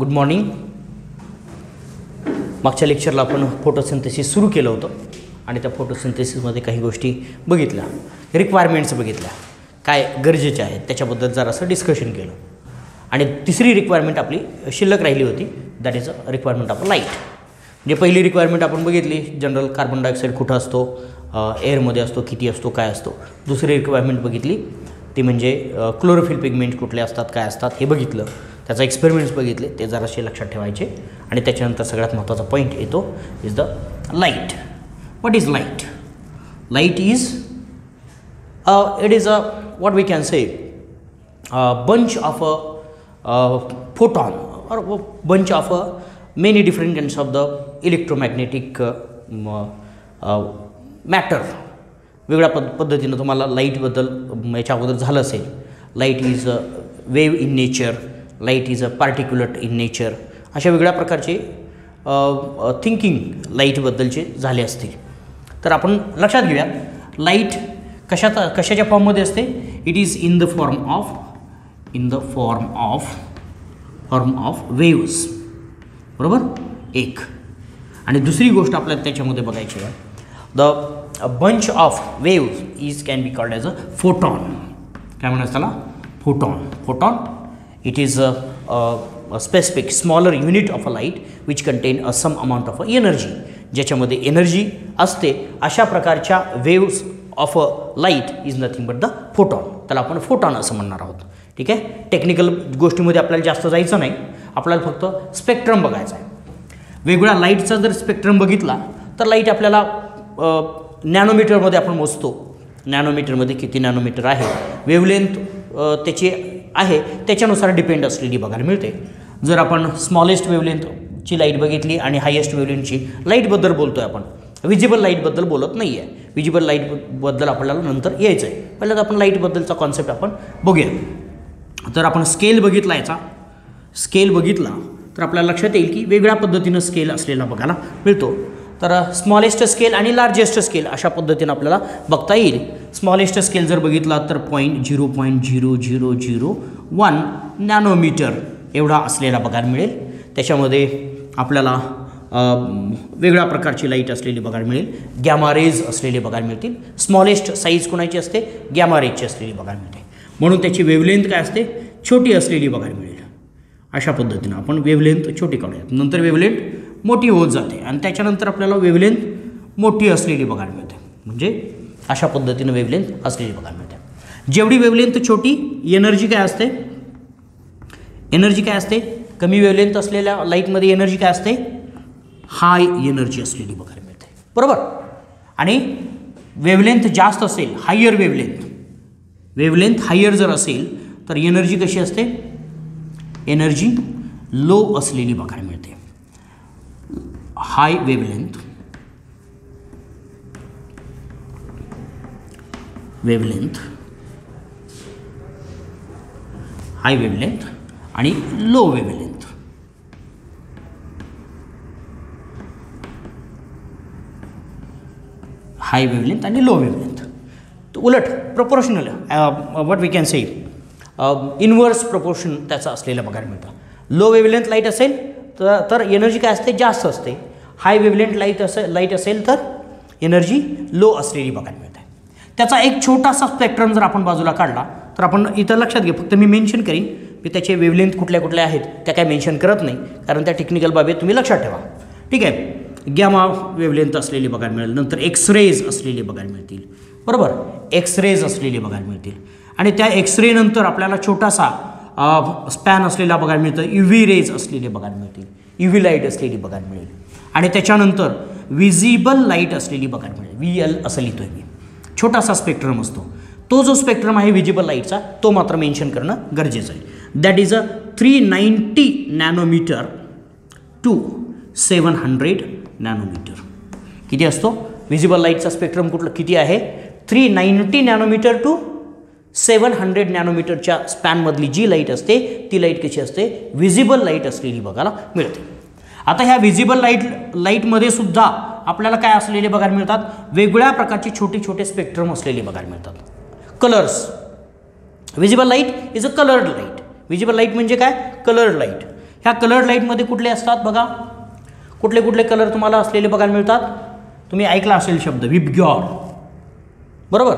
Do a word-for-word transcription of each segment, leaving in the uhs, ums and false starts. Good morning. मागच्या लेक्चरला आपण photosynthesis सुरू केलं होतं आणि त्या फोटोसिंथेसिसमध्ये काही गोष्टी बघितल्या, रिक्वायरमेंट्स बघितल्या, काय गरजेचे आहेत त्याच्याबद्दल जरासं डिस्कशन केलं. आणि तिसरी रिक्वायरमेंट आपली शिल्लक राहिली होती, that is a requirement of light. म्हणजे पहिली रिक्वायरमेंट आपण बघितली, जनरल कार्बन डायऑक्साइड कुठं असतो, एअरमध्ये असतो, किती असतो, काय असतो. दुसरी रिक्वायरमेंट बघितली ती म्हणजे क्लोरोफिल पिगमेंट कुठले असतात, काय असतात हे बघितलं, त्याचा एक्सपेरिमेंट्स बघितले, ते जरासे लक्षात ठेवायचे. आणि त्याच्यानंतर सगळ्यात महत्त्वाचा पॉईंट येतो is the light. What is light? Light is it is a what we can say bunch of a photon और bunch of a many different kinds of the electromagnetic matter. वेगळ्या पद पद्धतीने तुम्हाला लाईटबद्दल याच्या अगोदर झालं असेल. Light is a wave in nature, light is a particulate in nature, अशा वेगळ्या प्रकारचे थिंकिंग लाईटबद्दलचे झाले असतील. तर आपण लक्षात घेऊया लाईट कशाचा कशाच्या फॉर्ममध्ये असते. It is in the form of in the form of form of waves, बरोबर एक. आणि दुसरी गोष्ट आपल्याला त्याच्यामध्ये बघायची आहे, the a bunch of waves is can be called as a photon. काय म्हणायचं त्याला? Photon. Photon it is a specific smaller unit of a light which contain a some amount of a energy, ज्याच्यामध्ये energy असते. अशा प्रकारच्या waves of a light is nothing but the photon. त्याला आपण photon असं म्हणणार आहोत. ठीक आहे, टेक्निकल गोष्टीमध्ये आपल्याला जास्त जायचं नाही, आपल्याला फक्त स्पेक्ट्रम बघायचं आहे. वेगळ्या लाईटचा जर स्पेक्ट्रम बघितला तर लाईट आपल्याला नॅनोमीटरमध्ये आपण मोजतो. नॅनोमीटरमध्ये किती नॅनोमीटर आहे, वेवलेंथ त्याची आहे, त्याच्यानुसार डिपेंड असलेली बघायला मिळते. जर आपण स्मॉलेस्ट वेवलेंथची लाईट बघितली आणि हायेस्ट वेवलेंथची लाईटबद्दल बोलतो आहे, आपण विजिबल लाईटबद्दल बोलत नाही आहे. विजिबल लाईटबद्दल आपल्याला नंतर यायचं आहे. पहिल्यांदा आपण लाईटबद्दलचा कॉन्सेप्ट आपण बघूया. तर आपण स्केल बघितला, याचा स्केल बघितला तर आपल्याला लक्षात येईल की वेगळ्या पद्धतीनं स्केल असलेला बघायला मिळतो. तर स्मॉलेस्ट स्केल आणि लार्जेस्ट स्केल अशा पद्धतीने आपल्याला बघता येईल. स्मॉलेस्ट स्केल जर बघितला तर point zero point zero zero zero one nanometer एवढा असलेला बघायला मिळेल. त्याच्यामध्ये आपल्याला वेगळ्या प्रकारची लाईट असलेली बघायला मिळेल, गॅमा रेज असलेले बघायला मिळतील. स्मॉलेस्ट साईज कोणाची असते? गॅमा रेजची असलेली बघायला मिळते. म्हणून त्याची वेवलेंथ काय असते? छोटी असलेली बघायला मिळेल. अशा पद्धतीनं आपण वेवलेंथ छोटी काढूयात, नंतर वेवलेंथ मोठी होत जाते आणि त्याच्यानंतर आपल्याला वेवलेंथ मोठी असलेली बघायला मिळते. म्हणजे अशा पद्धतीनं वेवलेंथ असलेली बघायला मिळते. जेवढी वेवलेंथ छोटी, एनर्जी काय असते? एनर्जी काय असते? कमी वेवलेंथ असलेल्या लाईटमध्ये एनर्जी काय असते? हाय एनर्जी असलेली बघायला मिळते, बरोबर. आणि वेवलेंथ जास्त असेल, हायर वेवलेंथ वेवलेंथ हायर जर असेल तर एनर्जी कशी असते? एनर्जी लो असलेली बघायला मिळते. High wavelength wavelength high wavelength आणि लो वेवलेंथ हाय वेवलेंथ आणि लो वेवलेंथ उलट proportional, what we can say inverse proportion त्याचा असलेला बघायला मिळतं. लो वेवलेंथ लाईट असेल तर तर एनर्जी काय असते? जास्त असते. हाय वेवलेंथ लाईट असेल लाईट असेल तर एनर्जी लो असलेली बघायला मिळते. त्याचा एक छोटासा स्पेक्ट्रम जर आपण बाजूला काढला तर आपण इथं लक्षात घेऊ. फक्त मी मेन्शन करीन की त्याचे वेवलेंथ कुठल्या कुठल्या आहेत, त्या काय मेन्शन करत नाही, कारण त्या टेक्निकल बाबी तुम्ही लक्षात ठेवा. ठीक आहे, गॅमा वेवलेंथ असलेली बघायला मिळेल, नंतर एक्सरेज असलेली बघायला मिळतील, बरोबर. एक्सरेज असलेली बघायला मिळतील आणि त्या एक्सरे नंतर आपल्याला छोटासा स्पॅन असलेला बघायला मिळतं. यू व्ही रेज असलेले बघायला मिळतील, यू व्ही लाईट असलेली बघायला मिळेल आणि त्याच्यानंतर विजिबल लाईट असलेली बघायला मिळेल. व्ही एल असं लिहितो मी, छोटासा स्पेक्ट्रम असतो. तो जो स्पेक्ट्रम आहे विजिबल लाईटचा तो मात्र मेन्शन करणं गरजेचं आहे. That is a three ninety nanometer to seven hundred nanometer. किती असतो विजिबल लाईटचा स्पेक्ट्रम? कुठलं किती आहे? Three ninety nanometer to seven hundred नॅनोमीटरच्या स्पॅनमधली जी लाईट असते ती लाईट कशी असते? विजिबल लाईट असलेली बघायला मिळते. आता ह्या विजिबल लाईट लाईटमध्ये सुद्धा आपल्याला काय असलेले बघायला मिळतात? वेगळ्या प्रकारचे छोटे छोटे स्पेक्ट्रम असलेले बघायला मिळतात. Colours, visible light is a coloured light. Visible light म्हणजे काय? Coloured light. ह्या कलर्ड लाईटमध्ये कुठले असतात बघा, कुठले कुठले कलर तुम्हाला असलेले बघायला मिळतात. तुम्ही ऐकला असेल शब्द विबग्योर, बरोबर,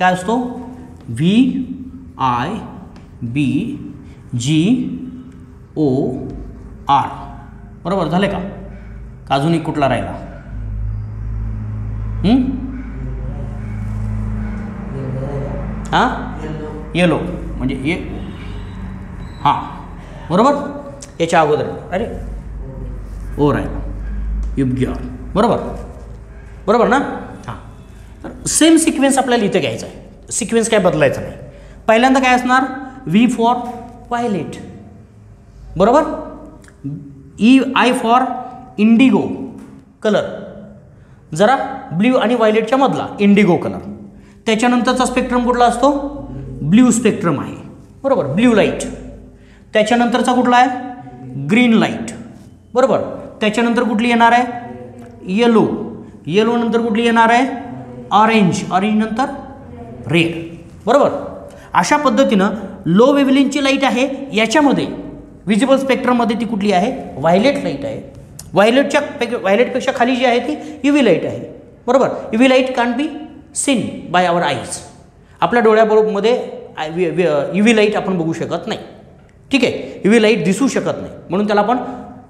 काय असतो V I B G O R, बरोबर झाले का? अजून एक कुठला राहिला? हां येलो म्हणजे ये, हां बरोबर, याच्या अगोदर अरे ओ राहिला विबग्योर, बरोबर बरोबर ना. हां तर सेम सिक्वेन्स आपल्याला इथे घ्यायचा आहे. सिक्वेन्स काय बदलायचा नाही. पहिल्यांदा काय असणार वी फॉर वायलेट, बरोबर, ई आय फॉर इंडिगो कलर, जरा ब्ल्यू आणि वायलेटच्या मधला इंडिगो कलर. त्याच्यानंतरचा स्पेक्ट्रम कुठला असतो? ब्ल्यू स्पेक्ट्रम आहे, बरोबर, ब्ल्यू लाईट. त्याच्यानंतरचा कुठला आहे? ग्रीन लाईट, बरोबर. त्याच्यानंतर कुठली येणार आहे? येलो. येलो नंतर कुठली येणार आहे? ऑरेंज. ऑरेंज नंतर रेड, बरोबर. अशा पद्धतीनं लो वेव्हलेंथची लाईट आहे याच्यामध्ये विजिबल स्पेक्ट्रममध्ये ती कुठली आहे? व्हायलेट लाईट आहे. व्हायलेटच्या पे व्हायलेटपेक्षा खाली जी आहे ती युव्ही लाईट आहे, बरोबर. UV light can be seen by our eyes. आपल्या डोळ्याबरोबरमध्ये युव्ही लाईट आपण बघू शकत नाही, ठीक आहे, युव्ही लाईट दिसू शकत नाही, म्हणून त्याला आपण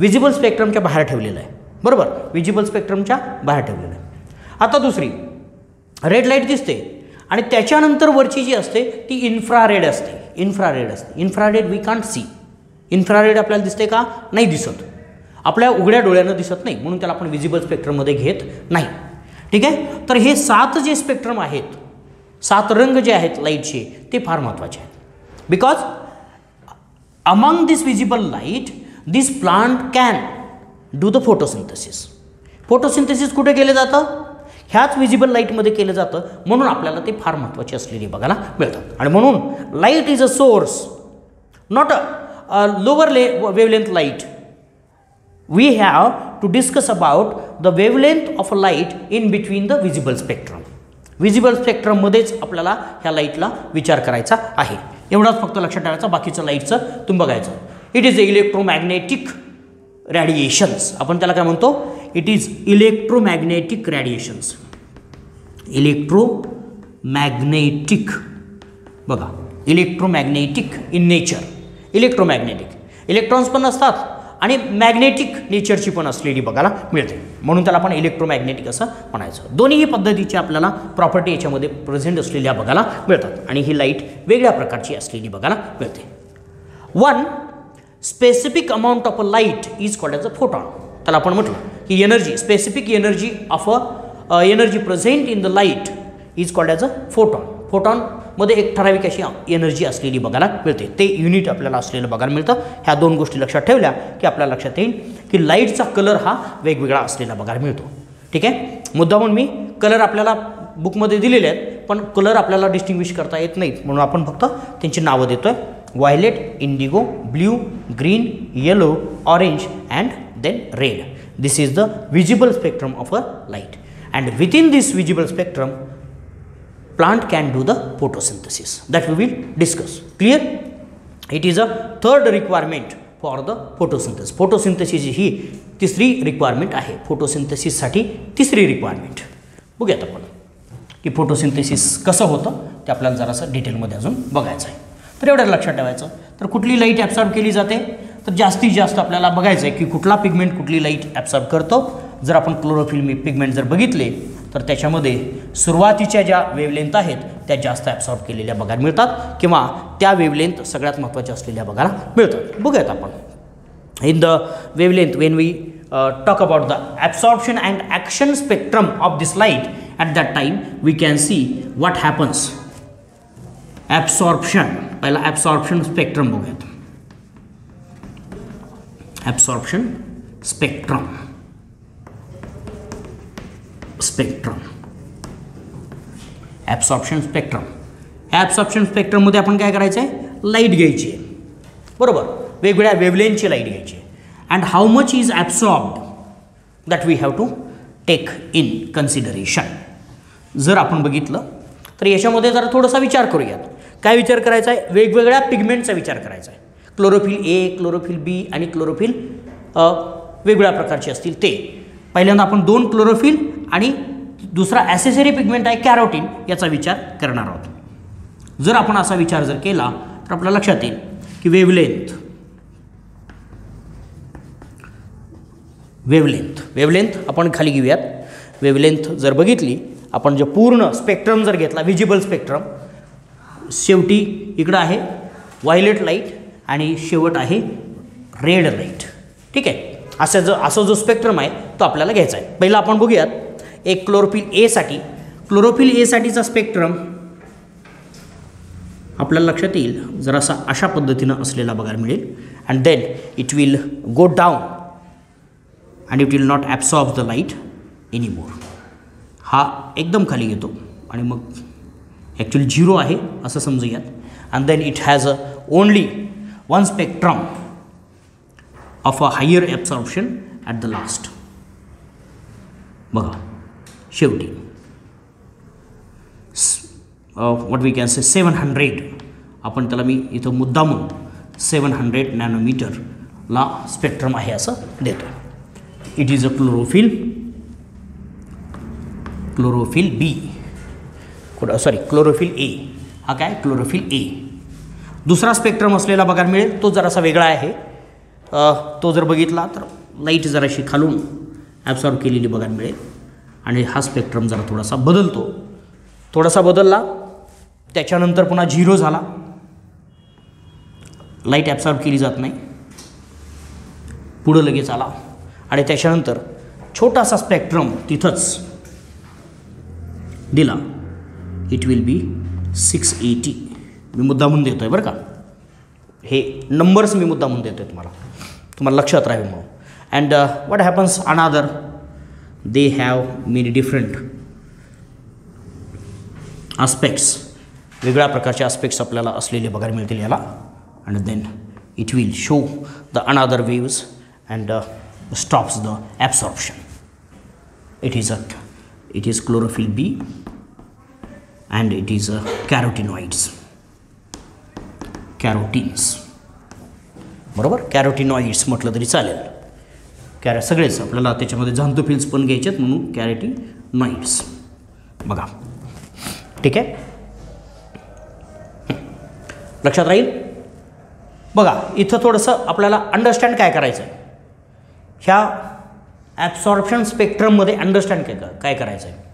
विजिबल स्पेक्ट्रमच्या बाहेर ठेवलेलं आहे, बरोबर, विजिबल स्पेक्ट्रमच्या बाहेर ठेवलेलं आहे. आता दुसरी रेड लाईट दिसते आणि त्याच्यानंतर वरची जी असते ती इन्फ्रारेड असते. इन्फ्रारेड असते infrared we can't see. Infrared आपल्याला दिसते का? नाही दिसत, आपल्या उघड्या डोळ्यानं दिसत नाही, म्हणून त्याला आपण विजिबल स्पेक्ट्रममध्ये घेत नाही, ठीक आहे. तर हे सात जे स्पेक्ट्रम आहेत, सात रंग जे आहेत लाईटचे, ते फार महत्त्वाचे आहेत. Because among this visible light this plant can do the photosynthesis. Photosynthesis कुठे केलं जातं? ह्याच विजिबल लाईटमध्ये केलं जातं, म्हणून आपल्याला ते फार महत्त्वाचे असलेले बघायला मिळतात. आणि म्हणून light is a source not a lower ले wavelength light. We have to discuss about the wavelength of a light in between the visible spectrum. Visible spectrum मध्येच आपल्याला ह्या लाईटला विचार करायचा आहे, एवढाच फक्त लक्षात ठेवायचं. बाकीचं लाईटचं तुम्ही बघायचं. इट इज इलेक्ट्रोमॅग्नेटिक रेडिएशन्स, आपण त्याला काय म्हणतो? It is electromagnetic radiations. Electromagnetic, बघा, electromagnetic in nature. Electromagnetic electrons पण असतात आणि मॅग्नेटिक नेचरची पण असलेली बघायला मिळते, म्हणून त्याला आपण इलेक्ट्रोमॅग्नेटिक असं म्हणायचं. दोन्हीही पद्धतीची आपल्याला प्रॉपर्टी याच्यामध्ये प्रेझेंट असलेल्या बघायला मिळतात आणि ही लाईट वेगळ्या प्रकारची असलेली बघायला मिळते. One specific amount of a light is called as a photon. त्याला आपण म्हटलं की energy, specific energy of a energy present in the light is called as a photon. फोटॉनमध्ये एक ठराविक अशी एनर्जी असलेली बघायला मिळते, ते युनिट आपल्याला असलेलं बघायला मिळतं. ह्या दोन गोष्टी लक्षात ठेवल्या की आपल्याला लक्षात येईल की लाईटचा कलर हा वेगवेगळा असलेला बघायला मिळतो, ठीक आहे. मुद्दा म्हणून मी कलर आपल्याला बुकमध्ये दिलेले आहेत, पण कलर आपल्याला डिस्टिंग्विश करता येत नाहीत, म्हणून आपण फक्त त्यांची नावं देतो आहे. Violet, indigo, blue, green, yellow, orange and then red. This is the visible spectrum of a light and within this visible spectrum plant can do the photosynthesis. That we will discuss. Clear? It is a third requirement for the photosynthesis. Photosynthesis ही तिसरी requirement आहे. Photosynthesis साठी तिसरी requirement बघूयात आपण की photosynthesis कसं होतं ते आपल्याला जरासं डिटेलमध्ये अजून बघायचं आहे. तर एवढं लक्षात ठेवायचं. तर कुठली लाईट ॲब्सॉर्ब केली जाते? तर जास्तीत जास्त आपल्याला बघायचं आहे की कुठला पिगमेंट कुठली लाईट ॲब्सॉर्ब करतो. जर आपण क्लोरोफिल पिगमेंट जर बघितले तर त्याच्यामध्ये सुरुवातीच्या ज्या वेवलेंथ आहेत त्या जास्त ॲब्सॉर्ब केलेल्या बघायला मिळतात किंवा त्या वेवलेंथ सगळ्यात महत्त्वाच्या असलेल्या बघायला मिळतात. बघूयात आपण in the wavelength when we talk about the absorption and action spectrum of this light at that time we can see what happens. Absorption, पहिला ॲब्सॉर्प्शन स्पेक्ट्रम बघूयात. Absorption spectrum spectrum absorption spectrum ह्या absorption स्पेक्ट्रममध्ये आपण काय करायचं आहे? Light घ्यायची आहे, बरोबर, वेगवेगळ्या वेवलेंथची लाईट घ्यायची आहे. And how much is absorbed that we have to take in consideration. जर आपण बघितलं तर याच्यामध्ये जरा थोडासा विचार करूयात. काय विचार करायचा आहे? वेगवेगळ्या पिगमेंटचा विचार करायचा आहे. क्लोरोफिल ए, क्लोरोफिल बी आणि क्लोरोफिल वेगवेगळ्या प्रकारचे असतील ते पहिल्यांदा आपण दोन क्लोरोफिल आणि दुसरा ॲसेसरी पिगमेंट आहे कॅरोटीन याचा विचार करणार आहोत। जर आपण असा विचार जर केला तर आपल्या लक्षात येईल की वेवलेंथ वेवलेंथ वेवलेंथ आपण खाली घेऊयात। वेवलेंथ जर बघितली आपण जे पूर्ण स्पेक्ट्रम जर घेतला विजिबल स्पेक्ट्रम शेवटी इकडे आहे व्हायलेट लाईट आणि शेवट आहे रेड लाईट। ठीक आहे असा जो असा जो स्पेक्ट्रम आहे तो आपल्याला घ्यायचा आहे। पहिला आपण बघूयात एक क्लोरोफिल ए साठी क्लोरोफिल ए साठीचा स्पेक्ट्रम आपल्याला लक्षात येईल जरासा अशा पद्धतीने असलेला बघायला मिळेल and then it will go down and it will not absorb the light any more. हा एकदम खाली घेतो आणि मग ॲक्च्युअली झिरो आहे असं समजूयात and then it has a only one spectrum of a higher absorption at the last. बघा शेवटी what we can say seven hundred आपण त्याला मी इथं मुद्दामून सेवन हंड्रेड नॅनोमीटरला स्पेक्ट्रम आहे असं देतो। It is a chlorophyll chlorophyll B sorry chlorophyll A हा काय क्लोरोफिल ए। दुसरा स्पेक्ट्रम असलेला बघायला मिळेल तो जरासा वेगळा आहे तो जर बघितला तर लाईट जराशी खालून ॲब्सॉर्ब केलेली बघायला मिळेल आणि हा स्पेक्ट्रम जरा थोडासा बदलतो थोडासा बदलला त्याच्यानंतर पुन्हा झिरो झाला लाईट ॲब्सॉर्ब केली जात नाही पुढं लगेच आला आणि त्याच्यानंतर छोटासा स्पेक्ट्रम तिथंच दिला it will be six eighty. मी मुद्दामून देतो आहे बरं का हे नंबर्स मी मुद्दामून देतो आहे तुम्हाला तुम्हाला लक्षात राहील म्हणून। And what happens another they have many different aspects वेगळ्या प्रकारचे आस्पेक्ट्स आपल्याला असलेले बघायला मिळतील याला and then it will show the another waves and stops the absorption. It is a it is chlorophyll B and it is a carotenoids carotenes बरोबर carotenoids म्हटलं तरी चालेल कॅर सगळेच आपल्याला त्याच्यामध्ये झॅन्थोफिल्स पण घ्यायचे आहेत म्हणून कॅरोटीनॉइड्स बघा। ठीक आहे लक्षात राहील। बघा इथं थोडंसं आपल्याला अंडरस्टँड काय करायचं आहे ह्या ॲब्सॉर्प्शन स्पेक्ट्रममध्ये अंडरस्टँड काय काय करायचं आहे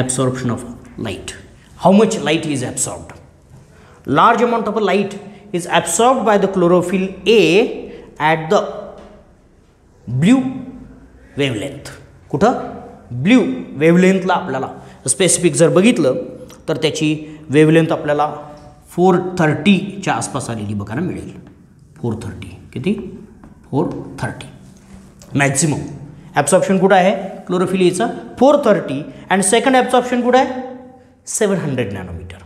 absorption of light how much light is absorbed large amount of light is absorbed by the chlorophyll A at the blue wavelength कुठं blue wavelength ला आपल्याला स्पेसिफिक जर बघितलं तर त्याची wavelength आपल्याला चारशे तीस च्या आसपास आलेली बघायला मिळेल चारशे तीस किती चारशे तीस मॅक्सिमम ॲब्सॉर्प्शन कुठं आहे क्लोरोफिल एचं चारशे तीस अँड सेकंड ॲब्सॉर्प्शन कुठं आहे सेवन हंड्रेड नॅनोमीटर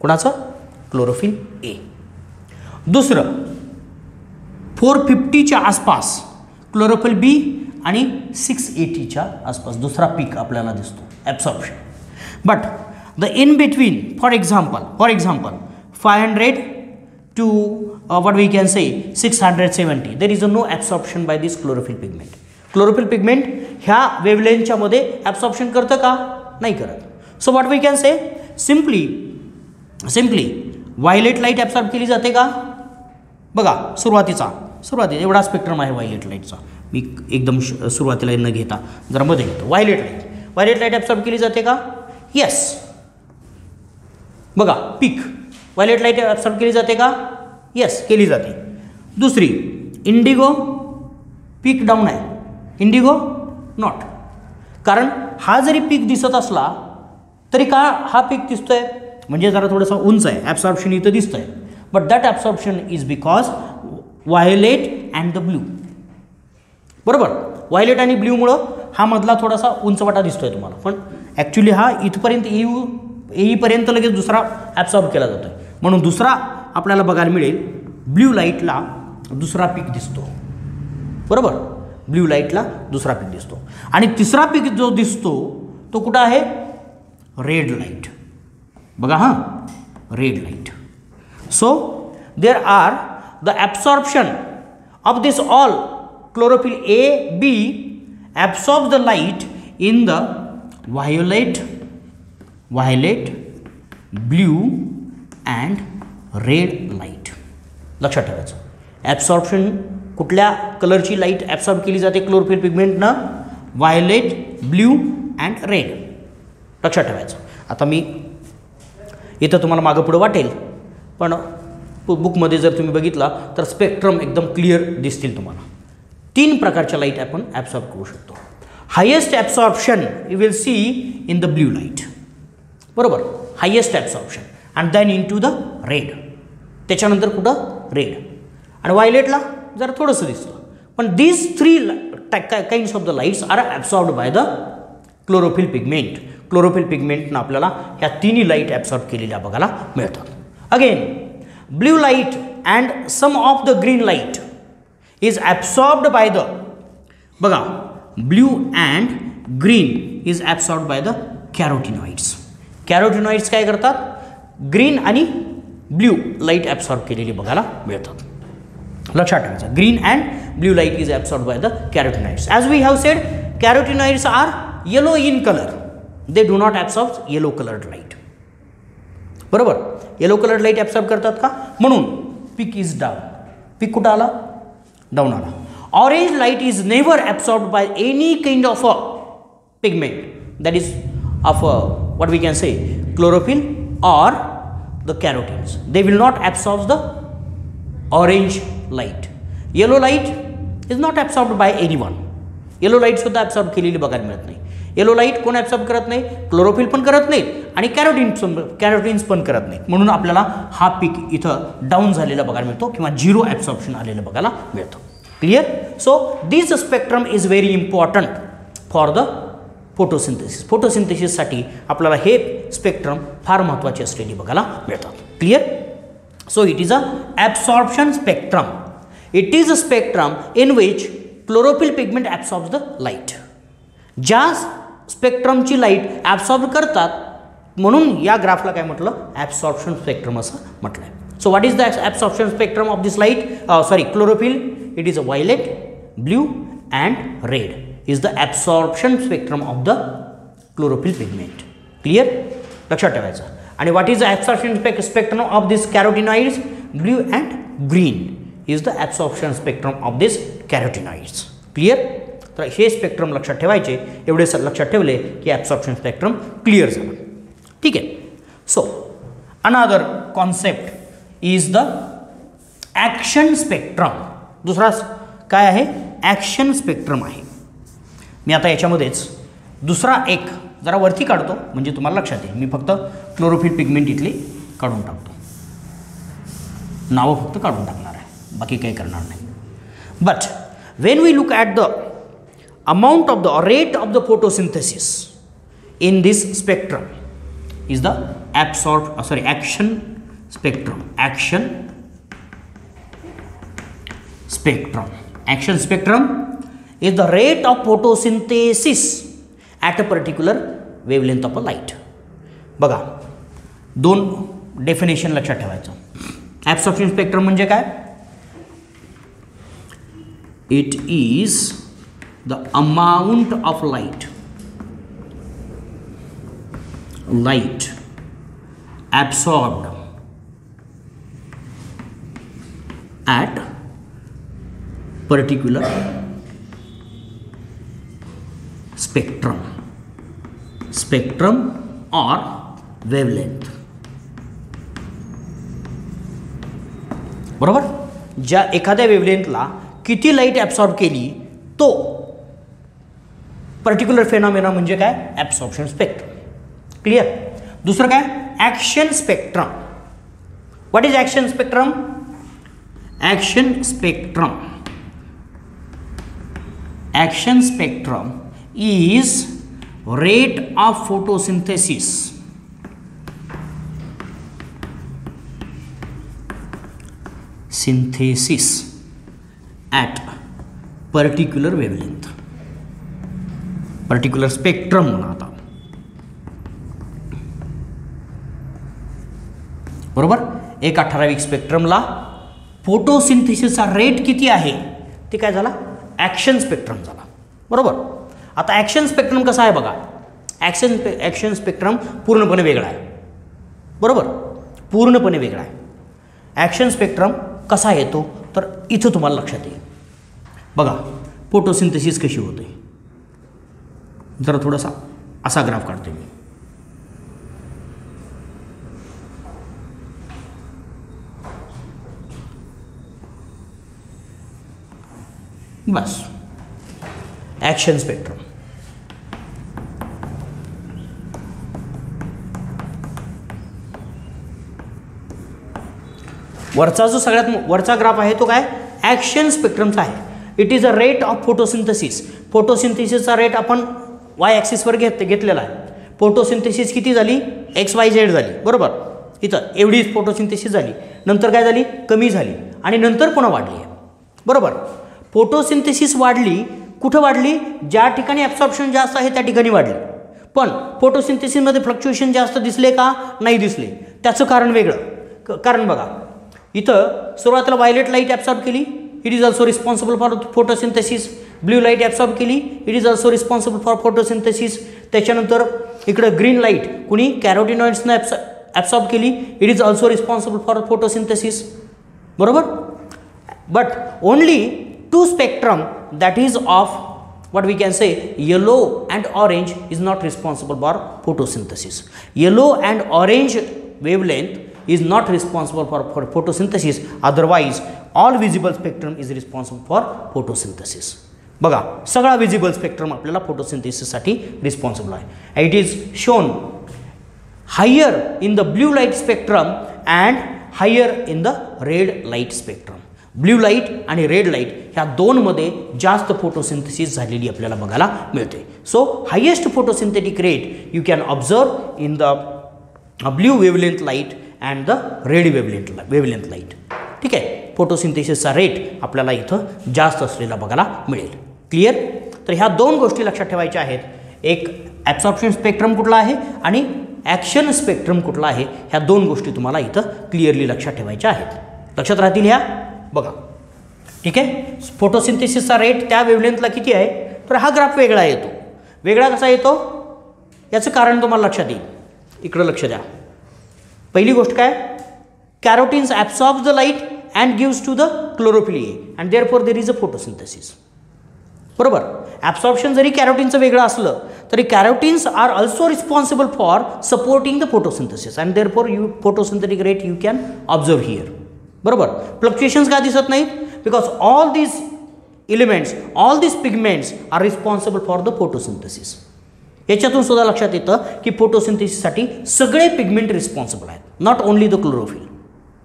कोणाचं क्लोरोफिल ए। दुसरं फोर फिफ्टीच्या आसपास क्लोरोफिल बी आणि सिक्स एटीच्या आसपास दुसरा पीक आपल्याला दिसतो absorption but the in between for example for example five hundred to what we can say six hundred seventy there is a no absorption by this chlorophyll pigment. Chlorophyll pigment ह्या वेवलेंथच्या मध्ये absorption करतं का नाही करत so what we can say simply simply violet light absorb केली जाते का बघा सुरुवातीचा सुरुवाती एवढा स्पेक्ट्रम आहे व्हायलेट लाईटचा मी एकदम सुरुवातीला न घेता जरा मध्ये घेतो violet light violet light absorb केली जाते का येस बघा पीक व्हायलेट लाईट ॲब्सॉर्ब केली जाते का येस केली जाते। दुसरी इंडिगो पीक डाऊन आहे इंडिगो नॉट कारण हा जरी पीक दिसत असला तरी का हा पीक दिसतोय म्हणजे जरा थोडासा उंच आहे ॲब्सॉर्प्शन इथं दिसतंय but that absorption is because violet and the blue बरोबर व्हायलेट आणि ब्ल्यूमुळं हा मधला थोडासा उंचवाटा दिसतोय तुम्हाला पण ॲक्च्युली हा इथपर्यंत येऊ येईपर्यंत लगेच दुसरा ॲब्सॉर्ब केला जातो म्हणून दुसरा आपल्याला बघायला मिळेल ब्ल्यू लाईटला दुसरा पीक दिसतो बरोबर ब्लू लाईटला दुसरा पीक दिसतो आणि तिसरा पीक जो दिसतो तो कुठं आहे रेड लाईट बघा हां red light. So there are the absorption of this all chlorophyll A, B absorbs the light in the violet, violet, blue and red light. लक्षात ठेवायचं. Absorption कुठल्या कलरची लाईट ॲब्सॉर्ब केली जाते क्लोरोफिल पिगमेंटनं? Violet, blue and red. लक्षात ठेवायचं. आता मी इथं तुम्हाला मागे पुढे वाटेल पण बुकमध्ये जर तुम्ही बघितला तर स्पेक्ट्रम एकदम क्लिअर दिसतील तुम्हाला. तीन प्रकारच्या लाईट आपण ॲब्सॉर्ब करू शकतो. Highest absorption you will see in the blue light, बरोबर? Highest absorption and then in to the red, त्याच्यानंतर कुठं रेड आणि व्हायलेटला जरा थोडंसं दिसलं. पण these three kinds of the lights are absorbed by the chlorophyll pigment. Chlorophyll पिगमेंटनं आपल्याला ह्या तिन्ही लाईट ॲब्सॉर्ब केलेल्या बघायला मिळतात. Again blue light and some of the green light is absorbed by the, बघा blue and green is absorbed by the carotenoids. Carotenoids काय करतात? ग्रीन आणि ब्ल्यू लाइट ॲब्सॉर्ब केलेली बघायला मिळतात. लक्षात ठेवायचं. Green and blue light is absorb by the carotenoids. As we have said carotenoids are yellow in colour, they do not absorb yellow coloured light, बरोबर? Yellow coloured light absorb करतात का? म्हणून pick is down. Pick कुठं आला? Down आला. Orange light is never absorb by any kind of a pigment that is of what we can say chlorophyll or the carotenes. They will not absorb the orange light. Yellow light is not absorbed by anyone. Yellow light सुद्धा absorb केलेली बघायला मिळत नाही. Yellow light कोण absorb करत नाही? Chlorophyll पण करत नाही आणि carotenes carotenes पण करत नाही. म्हणून आपल्याला हा पीक इथं डाऊन झालेला बघायला मिळतो किंवा झिरो ॲब्सॉर्प्शन आलेलं बघायला मिळतो. Clear? So this spectrum is very important for the photosynthesis. फोटोसिंथेसिससाठी आपल्याला हे स्पेक्ट्रम फार महत्त्वाचे असलेली बघायला मिळतात. Clear? So it is a absorption spectrum. It is a spectrum in which chlorophyll pigment absorbs the light. ज्या स्पेक्ट्रमची लाईट ॲब्सॉर्ब करतात म्हणून या ग्राफला काय म्हटलं? ॲब्सॉर्प्शन स्पेक्ट्रम असं म्हटलं आहे. So what is the absorption spectrum of this light, sorry chlorophyll? It is a violet, blue and red is the absorption spectrum of the chlorophyll pigment. Clear? लक्षात ठेवायचं. आणि what is the absorption spectrum of this carotenoids? Blue and green is the absorption spectrum of this carotenoids. Clear? तर हे spectrum लक्षात ठेवायचे. एवढे sir लक्षात ठेवले की ॲब्सॉर्प्शन स्पेक्ट्रम क्लिअर झालं. ठीक आहे. So another concept is the action spectrum. दुसरा काय आहे? ॲक्शन स्पेक्ट्रम आहे. मी आता याच्यामध्येच दुसरा एक जरा वरती काढतो म्हणजे तुम्हाला लक्षात येईल. मी फक्त क्लोरोफिल पिगमेंट इथली काढून टाकतो, नावं फक्त काढून टाकणार आहे, बाकी काही करणार नाही. But when we look at the amount of the rate of the photosynthesis in this spectrum is the absorb sorry action spectrum. Action spectrum action spectrum is the rate of photosynthesis at a particular wavelength of a light. बघा दोन definition लक्षात ठेवायचं. Absorption spectrum म्हणजे काय? It is the amount of light light absorbed at particular spectrum spectrum or wavelength, बरोबर? ज्या एखाद्या वेव्हलेंथला किती लाईट ॲब्सॉर्ब केली तो पर्टिक्युलर फेनॉमिना म्हणजे काय? Absorption spectrum. क्लिअर? दुसरं काय? Action spectrum. What is action spectrum? Action spectrum action spectrum is rate of photosynthesis synthesis at particular wavelength particular spectrum. आता बरोबर. एक अठरावी स्पेक्ट्रमला फोटोसिंथेसिसचा रेट किती आहे ते काय झाला ॲक्शन स्पेक्ट्रम झाला बरोबर. आता ॲक्शन स्पेक्ट्रम कसा आहे बघा, ॲक्शन ॲक्शन स्पेक्ट्रम पूर्णपणे वेगळा आहे बरोबर, पूर्णपणे वेगळा आहे. ॲक्शन स्पेक्ट्रम कसा येतो तर इथं तुम्हाला लक्षात येईल बघा फोटोसिंथेसिस कशी होते. जरा थोडासा असा ग्राफ काढतो मी, बस ॲक्शन स्पेक्ट्रम. वरचा जो सगळ्यात वरचा ग्राफ आहे तो काय ॲक्शन स्पेक्ट्रमचा आहे. It is a rate of photosynthesis. फोटोसिंथेसिसचा रेट आपण वाय ॲक्सिसवर घेत घेतलेला आहे. फोटोसिंथेसिस किती झाली एक्स वाय झेड झाली बरोबर, इथं एवढीच फोटोसिंथेसिस झाली, नंतर काय झाली कमी झाली आणि नंतर पुन्हा वाढली आहे बरोबर. फोटोसिंथेसिस वाढली कुठं वाढली ज्या ठिकाणी ॲब्सॉर्प्शन जास्त आहे त्या ठिकाणी वाढली, पण फोटोसिंथेसिसमध्ये फ्लक्च्युएशन जास्त दिसले का नाही दिसले, त्याचं कारण वेगळं. क कारण बघा इथं सुरुवातीला व्हायलेट लाईट ॲब्सॉर्ब केली it is also responsible for photosynthesis, blue light absorb केली it is also responsible for photosynthesis, त्याच्यानंतर इकडं ग्रीन लाईट कुणी कॅरोटिनॉइड्सनं ॲब्स ॲब्सॉर्ब केली it is also responsible for photosynthesis बरोबर. But only two spectrum that is of what we can say yellow and orange is not responsible for photosynthesis. Yellow and orange wavelength is not responsible for, for photosynthesis, otherwise all visible spectrum is responsible for photosynthesis. बघा सगळा visible spectrum आपल्याला photosynthesis साठी responsible आहे. It is shown higher in the blue light spectrum and higher in the red light spectrum. Blue light आणि red light ह्या दोनमध्ये जास्त photosynthesis झालेली आपल्याला बघायला मिळते. So highest photosynthetic rate you can observe in the blue wavelength light and the red wavelength wavelength light. ठीक आहे, फोटोसिंथेसिसचा रेट आपल्याला इथं जास्त असलेला बघायला मिळेल. क्लिअर. तर ह्या दोन गोष्टी लक्षात ठेवायच्या आहेत, एक ॲब्सॉर्प्शन स्पेक्ट्रम कुठला आहे आणि ॲक्शन स्पेक्ट्रम कुठला आहे, ह्या दोन गोष्टी तुम्हाला इथं क्लिअरली लक्षात ठेवायच्या आहेत. लक्षात राहतील ह्या बघा. ठीक आहे, फोटोसिंथेसिसचा रेट त्या वेवलेंथला किती आहे तर हा ग्राफ वेगळा येतो. वेगळा कसा येतो याचं कारण तुम्हाला लक्षात येईल. इकडं लक्ष द्या. पहिली गोष्ट काय, carotenes absorb the light and gives to the chlorophyll A and therefore there is a photosynthesis बरोबर. ॲब्सॉर्प्शन जरी कॅरोटीनचं वेगळं असलं तरी carotenes are also responsible for supporting the photosynthesis and therefore you photosynthetic rate you can observe here बरोबर. Fluctuations का दिसत नाहीत because all this elements all this pigments are responsible for the photosynthesis. याच्यातून सुद्धा लक्षात येतं की फोटोसिंथेसिससाठी सगळे पिगमेंट रिस्पॉन्सिबल आहेत, नॉट ओनली द क्लोरोफिल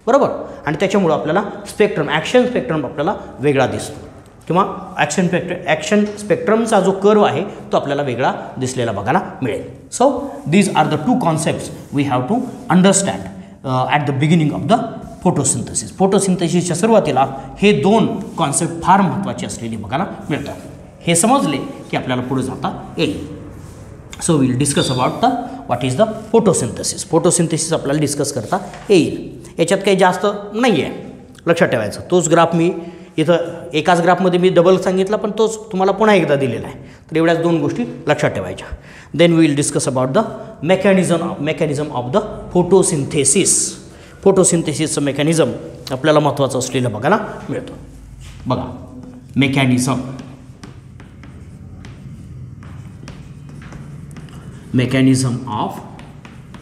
बरोबर. आणि त्याच्यामुळं आपल्याला स्पेक्ट्रम ॲक्शन स्पेक्ट्रम आपल्याला वेगळा दिसतो किंवा ॲक्शन स्पेक्ट्रम ॲक्शन स्पेक्ट्रमचा जो कर्व आहे तो आपल्याला वेगळा दिसलेला बघायला मिळेल. So these are the two concepts we have to understand at the beginning of the photosynthesis. फोटोसिंथेसिसच्या सुरुवातीला हे दोन कॉन्सेप्ट फार महत्त्वाचे असलेली बघायला मिळतात. हे समजले की आपल्याला पुढे जाता येईल. So will discuss about the what is the photosynthesis. Photosynthesis आपल्याला डिस्कस करता येईल. याच्यात काही जास्त नाही आहे लक्षात ठेवायचं. तोच ग्राफ मी इथं एकाच ग्राफमध्ये मी डबल सांगितला पण तोच तुम्हाला पुन्हा एकदा दिलेला आहे. तर एवढ्याच दोन गोष्टी लक्षात ठेवायच्या. Then we will discuss about the mechanism mechanism of the photosynthesis. फोटोसिंथेसिसचं मेकॅनिझम आपल्याला महत्त्वाचं असलेलं बघायला मिळतं. बघा मेकॅनिझम मेकॅनिझम ऑफ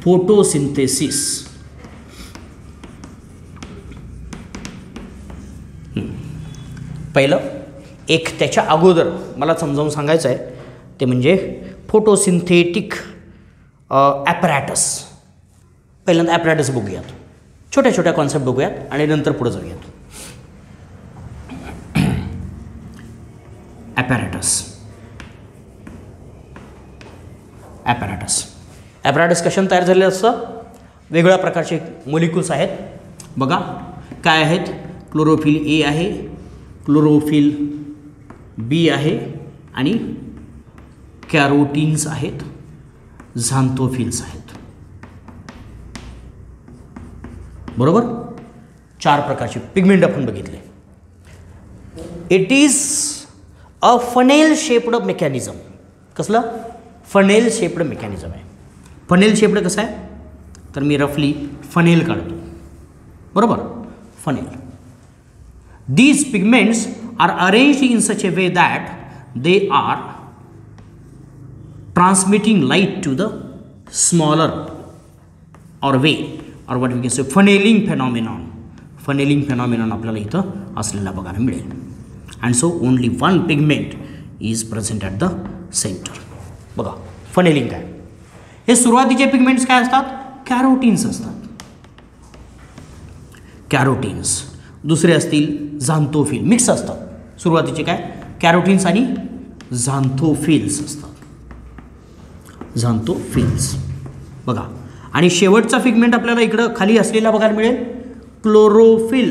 फोटोसिंथेसिस. पहिलं एक त्याच्या अगोदर मला समजावून सांगायचं आहे ते म्हणजे फोटोसिंथेटिक ॲपरॅटस. पहिल्यांदा ॲपरॅटस बघूयात, छोट्या छोट्या कॉन्सेप्ट बघूयात आणि नंतर पुढे जाऊयात. ॲपॅरेटस ॲपॅरेटस ॲपॅरेटस कशाने तयार झालेलं असतं, वेगळ्या प्रकारचे मोलिक्युल्स आहेत बघा. काय आहेत, क्लोरोफिल ए आहे, क्लोरोफिल बी आहे आणि कॅरोटीन्स आहेत, झॅन्थोफिल्स आहेत बरोबर चार प्रकारचे पिगमेंट आपण बघितले. It is a funnel shaped mechanism. कसला फनेल शेप्ड मेकॅनिझम आहे. फनेल शेप्ड कसं आहे तर मी रफली फनेल काढतो बरोबर funnel. These pigments are arranged in such a way that they are transmitting light to the smaller or way or what we can say funneling phenomenon. Funneling phenomenon आपल्याला इथं असलेला बघायला मिळेल. And so only one pigment is present at the center. बघा funneling काय हे सुरुवातीचे pigments काय असतात कॅरोटीन्स असतात कॅरोटीन्स. दुसरे असतील झॅन्थोफिल मिक्स असतात. सुरुवातीचे काय कॅरोटीन्स आणि झॅन्थोफिल्स असतात झॅन्थोफिल्स बघा. आणि शेवटचा पिगमेंट आपल्याला इकडं खाली असलेला बघायला मिळेल क्लोरोफिल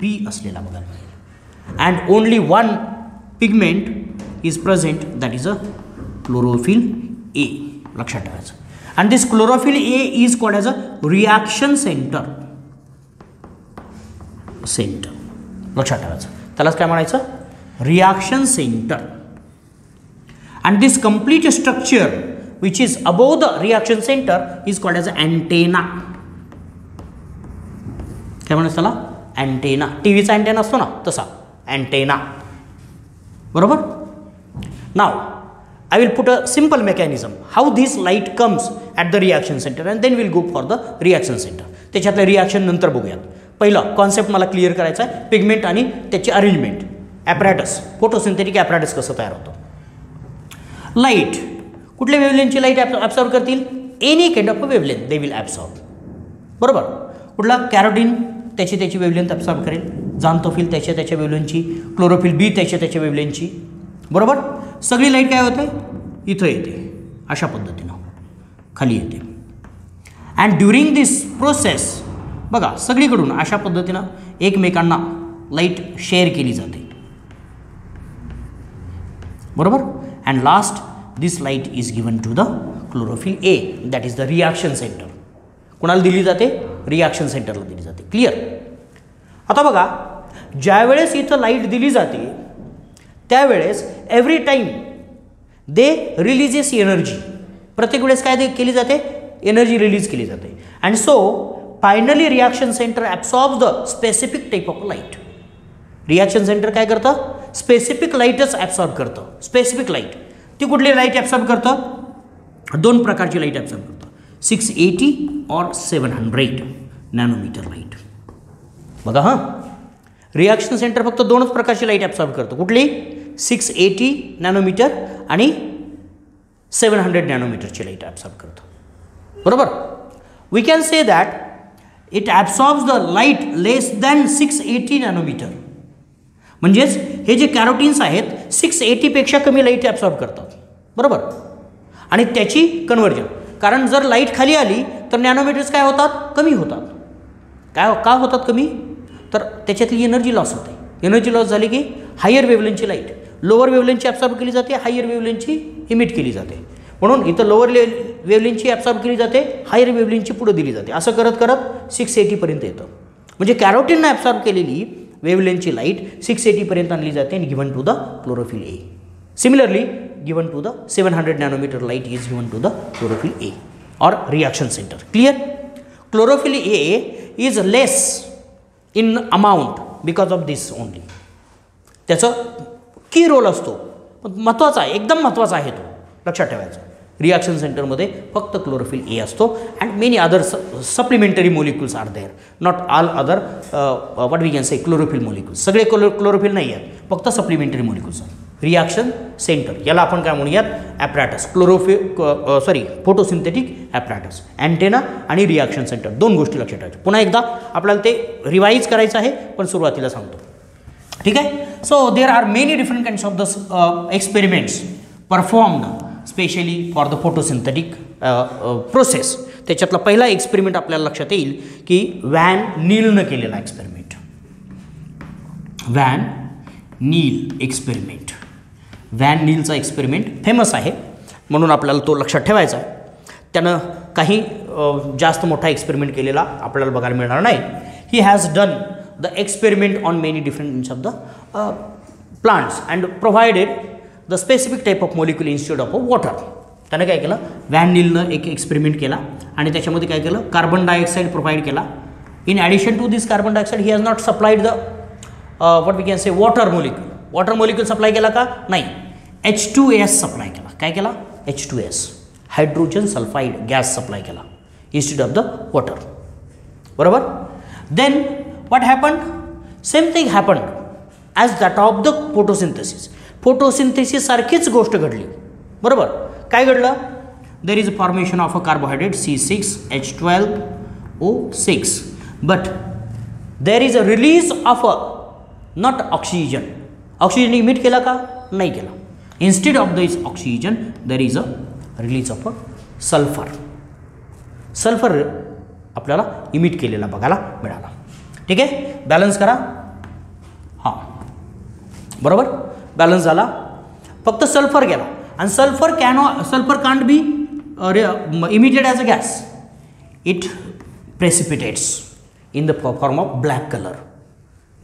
बी असलेला बघायला मिळेल. And only one pigment is present that is a chlorophyll A. लक्षात ठेवायचं. And this chlorophyll A is called as a reaction centre centre लक्षात ठेवायचं. त्यालाच काय म्हणायचं reaction centre. And this complete structure which is above the reaction center is called as antenna. क्या म्हणतात त्याला antenna. टीव्हीचा antenna असतो ना तसा antenna बरोबर. Now I will put a simple mechanism how this light comes at the reaction center and then we'll go for the reaction center. त्याच्यातले reaction नंतर बघूयात. पहिलं कॉन्सेप्ट मला क्लिअर करायचा आहे पिगमेंट आणि त्याचे अरेंजमेंट ॲपॅरेटस फोटोसिंथेटिक ॲपॅरेटस कसं तयार होतं. लाईट कुठले वेवलेंथची लाईट ॲब्सॉर्ब करतील any kind of wavelength they will absorb बरोबर. कुठला कॅरोटीन त्याची त्याची वेवलेंथ ॲब्सॉर्ब करेल. झॅन्थोफिल त्याच्या त्याच्या वेवलेंथची क्लोरोफिल बी त्याच्या त्याच्या वेवलेंथची बरोबर. सगळी लाईट काय होते इथं येते अशा पद्धतीनं खाली येते. अँड ड्युरिंग दिस प्रोसेस बघा सगळीकडून अशा पद्धतीनं एकमेकांना लाईट शेअर केली जाते बरोबर. And last this light is given to the chlorophyll A, that is the reaction center. कोणाला दिली जाते reaction center ला दिली जाते. क्लियर. आता बघा ज्यावेळेस इथं लाईट दिली जाते त्यावेळेस every time they releases energy. प्रत्येक वेळेस काय केली जाते एनर्जी रिलीज केली जाते. And so finally reaction centre absorbs the specific type of light. Reaction centre काय करतं स्पेसिफिक लाईटच ॲब्सॉर्ब करतं. स्पेसिफिक लाईट ती कुठली लाईट ॲब्सॉर्ब करतं दोन प्रकारची लाईट ॲब्सॉर्ब करतं सिक्स एटी और सेवन हंड्रेड नॅनोमीटर लाईट. बघा हां रिॲक्शन सेंटर फक्त दोनच प्रकारची लाईट ॲब्सॉर्ब करतं. कुठली सिक्स एटी नॅनोमीटर आणि सेवन हंड्रेड नॅनोमीटरची लाईट ॲब्सॉर्ब करतं बरोबर. We can say that it absorbs the light less than six eighty nanometer. म्हणजेच हे जे कॅरोटीन्स आहेत सिक्स एटीपेक्षा कमी लाईट ॲब्सॉर्ब करतात बरोबर. आणि त्याची कन्वर्जन कारण जर लाईट खाली आली तर नॅनोमीटर्स काय होतात कमी होतात. काय का होतात कमी तर त्याच्यातली एनर्जी लॉस होते. एनर्जी लॉस झाली की हायर वेवलेंथची लाईट लोअर वेवलेंथची ॲब्सॉर्ब केली जाते हायर वेवलेंथची इमिट केली जाते. म्हणून इथं लोअर ले वेवलेंथची ॲब्सॉर्ब केली जाते हायर वेवलेंथची पुढे दिली जाते. असं करत करत सिक्स एटीपर्यंत येतं. म्हणजे कॅरोटीननं ॲब्सॉर्ब केलेली वेवलेंथची लाईट सिक्स एटीपर्यंत आणली जाते and given to the chlorophyll A. Similarly given to the seven hundred nanometre light is given to the chlorophyll A or reaction centre. Clear. Chlorophyll A is less in amount because of this only. त्याचा की role असतो महत्त्वाचा आहे एकदम महत्त्वाचा आहे तो लक्षात ठेवायचा. रिॲक्शन सेंटरमध्ये फक्त क्लोरोफिल ए असतो and many other supplementary molecules are there not all other what we can say chlorophyll molecules. सगळे क्लोरो क्लोरोफिल नाही आहेत फक्त सप्लिमेंटरी मोलिक्युल्स आहेत. रिॲक्शन सेंटर याला आपण काय म्हणूयात apparatus chlorophyll sorry photosynthetic apparatus. Antenna आणि रिॲक्शन सेंटर दोन गोष्टी लक्षात ठेवायच्या. पुन्हा एकदा आपल्याला ते रिवाईज करायचं आहे पण सुरुवातीला सांगतो ठीक आहे. So there are many different kinds of the experiments performed specially for the photosynthetic process. त्याच्यातला पहिला एक्सपेरिमेंट आपल्याला लक्षात येईल की व्हॅन नीलनं केलेला experiment Van Niel experiment. Van नीलचा एक्सपेरिमेंट फेमस आहे म्हणून आपल्याला तो लक्षात ठेवायचा आहे. त्यानं काही जास्त मोठा एक्सपेरिमेंट केलेला आपल्याला बघायला मिळणार नाही. He has done the experiment on many different of the plants and provided the specific type of molecule institute of water. त्याने काय केलं, व्हॅन नीलनं एक एक्सपेरिमेंट केला आणि त्याच्यामध्ये काय केलं, कार्बन डायऑक्साइड प्रोव्हाइड केला. In addition to this carbon dioxide he has not supplied the what we can say water molecule. Water molecule supply केला का नाही, एच टू एस सप्लाय केला. काय केला, H two S hydrogen sulphide gas supply केला instead of the water. बरोबर. Then what happen, same thing happen as that of the photosynthesis. Photosynthesis सारखीच गोष्ट घडली. बरोबर. काय घडलं, there is formation of a carbohydrate C six H twelve O six but there is a release of a not oxygen. Oxygen emit केला का नाही केला. Instead of this oxygen there is a release of a sulphur. Sulphur आपल्याला emit केलेला बघायला मिळाला. ठीक आहे, बॅलन्स करा. हां बरोबर, बॅलन्स झाला. फक्त सल्फर गेला आणि sulphur can sulphur can't be emitted as a gas. It precipitates in the form of black colour.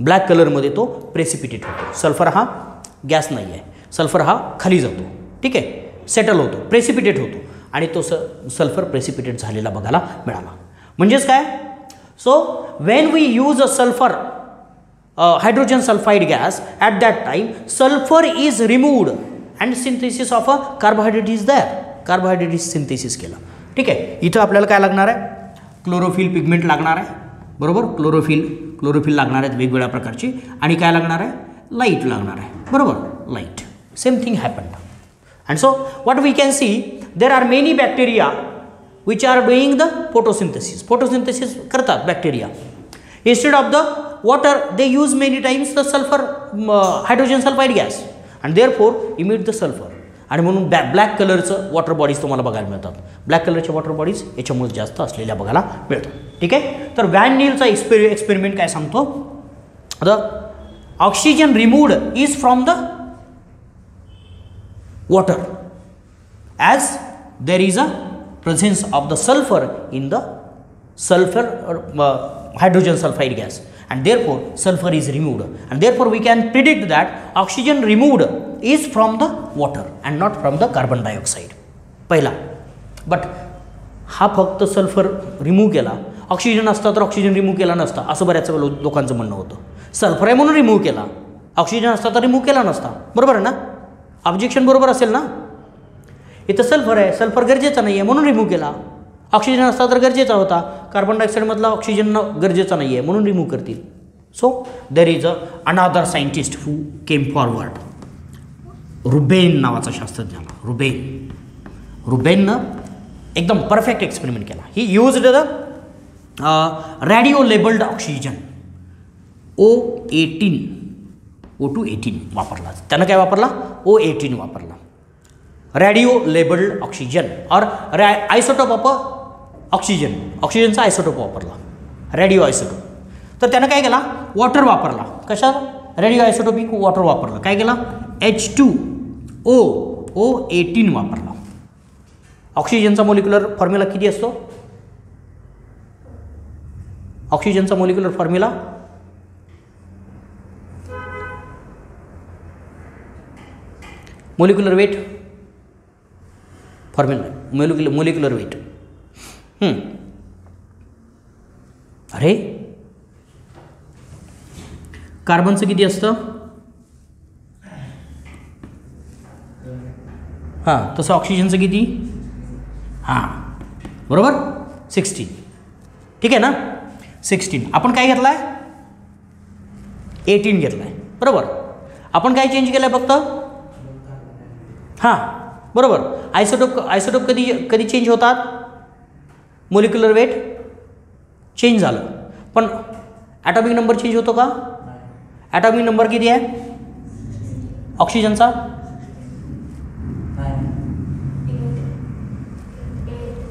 Black कलरमध्ये तो प्रेसिपिटेट होतो. सल्फर हा गॅस नाही आहे, सल्फर हा खाली जातो. ठीक आहे, सेटल होतो, प्रेसिपिटेट होतो आणि तो स सल्फर प्रेसिपिटेट झालेला बघायला मिळाला. म्हणजेच काय, so when we use a sulphur hydrogen sulphide gas at that time sulphur is removed and synthesis of a carbohydrate is there. Carbohydrate is synthesis केलं. ठीक आहे, इथं आपल्याला काय लागणार आहे, क्लोरोफिल पिगमेंट लागणार आहे. बरोबर, क्लोरोफिल क्लोरोफिल लागणार आहेत वेगवेगळ्या प्रकारची आणि काय लागणार आहे, लाईट लागणार आहे. बरोबर, light. Same thing happened and so what we can see there are many bacteria which are doing the photosynthesis. Photosynthesis करतात bacteria. Instead of the water they use many times the sulphur hydrogen sulphide gas and therefore emit the sulphur आणि म्हणून ब्लॅ black कलरचं water bodies तुम्हाला बघायला मिळतात. Black कलरच्या water bodies याच्यामुळे जास्त असलेल्या बघायला मिळतात. ठीक आहे, तर व्हॅन नीलचा एक्सपेरि एक्सपेरिमेंट काय सांगतो, the oxygen removed is from the water as there is a presence of the sulphur in the sulphur hydrogen sulphide gas and therefore sulphur is removed and therefore we can predict that oxygen removed is from the water and not from the carbon dioxide. पहिला, but हा फक्त sulphur remove केला. Oxygen असता तर oxygen remove केला नसता असं बऱ्याच लोकांचं म्हणणं होतं. सल्फर आहे म्हणून रिमूव्ह केला, ऑक्सिजन असता तर रिमूव्ह केला नसता. बरोबर आहे ना, ऑब्जेक्शन बरोबर असेल ना. इथं सल्फर आहे, सल्फर गरजेचा नाही आहे म्हणून रिमूव्ह केला. ऑक्सिजन असता तर गरजेचा होता. कार्बन डायऑक्साईडमधला ऑक्सिजन गरजेचा नाही आहे म्हणून रिमूव्ह करतील. So there is a another scientist who came forward, Ruben नावाचा शास्त्रज्ञ. रुबेन रुबेननं एकदम परफेक्ट एक्सपेरिमेंट केला. He used the radio labelled oxygen O eighteen O two eighteen वापरला. त्यानं काय वापरला, ओ एटीन वापरला. रॅडिओ लेबल्ड ऑक्सिजन और रॅ आयसोटोप ऑफ ऑक्सिजन, ऑक्सिजनचा आयसोटोप वापरला, रॅडिओ आयसोटोप. तर त्यानं काय केला, वॉटर वापरला. कशा, रॅडिओ आयसोटोपिक वॉटर वापरला. काय केला, H two O O eighteen वापरला. ऑक्सिजनचा मोलिक्युलर फॉर्म्युला किती असतो, ऑक्सिजनचा molecular formula molecular weight formula molecular molecular weight अरे कार्बनचं किती असतं, हां तसं ऑक्सिजनचं किती, हां बरोबर सिक्स्टीन. ठीक आहे ना, सिक्स्टीन. आपण काय घेतला आहे, एटीन घेतला आहे. बरोबर, आपण काय चेंज केलं आहे फक्त, हां बरोबर. आयसोटोप आयसोटोप कधी कधी चेंज होतात, मोलिक्युलर वेट चेंज झालं पण ॲटॉमिक नंबर चेंज होतो का. ॲटॉमिक नंबर किती आहे ऑक्सिजनचा,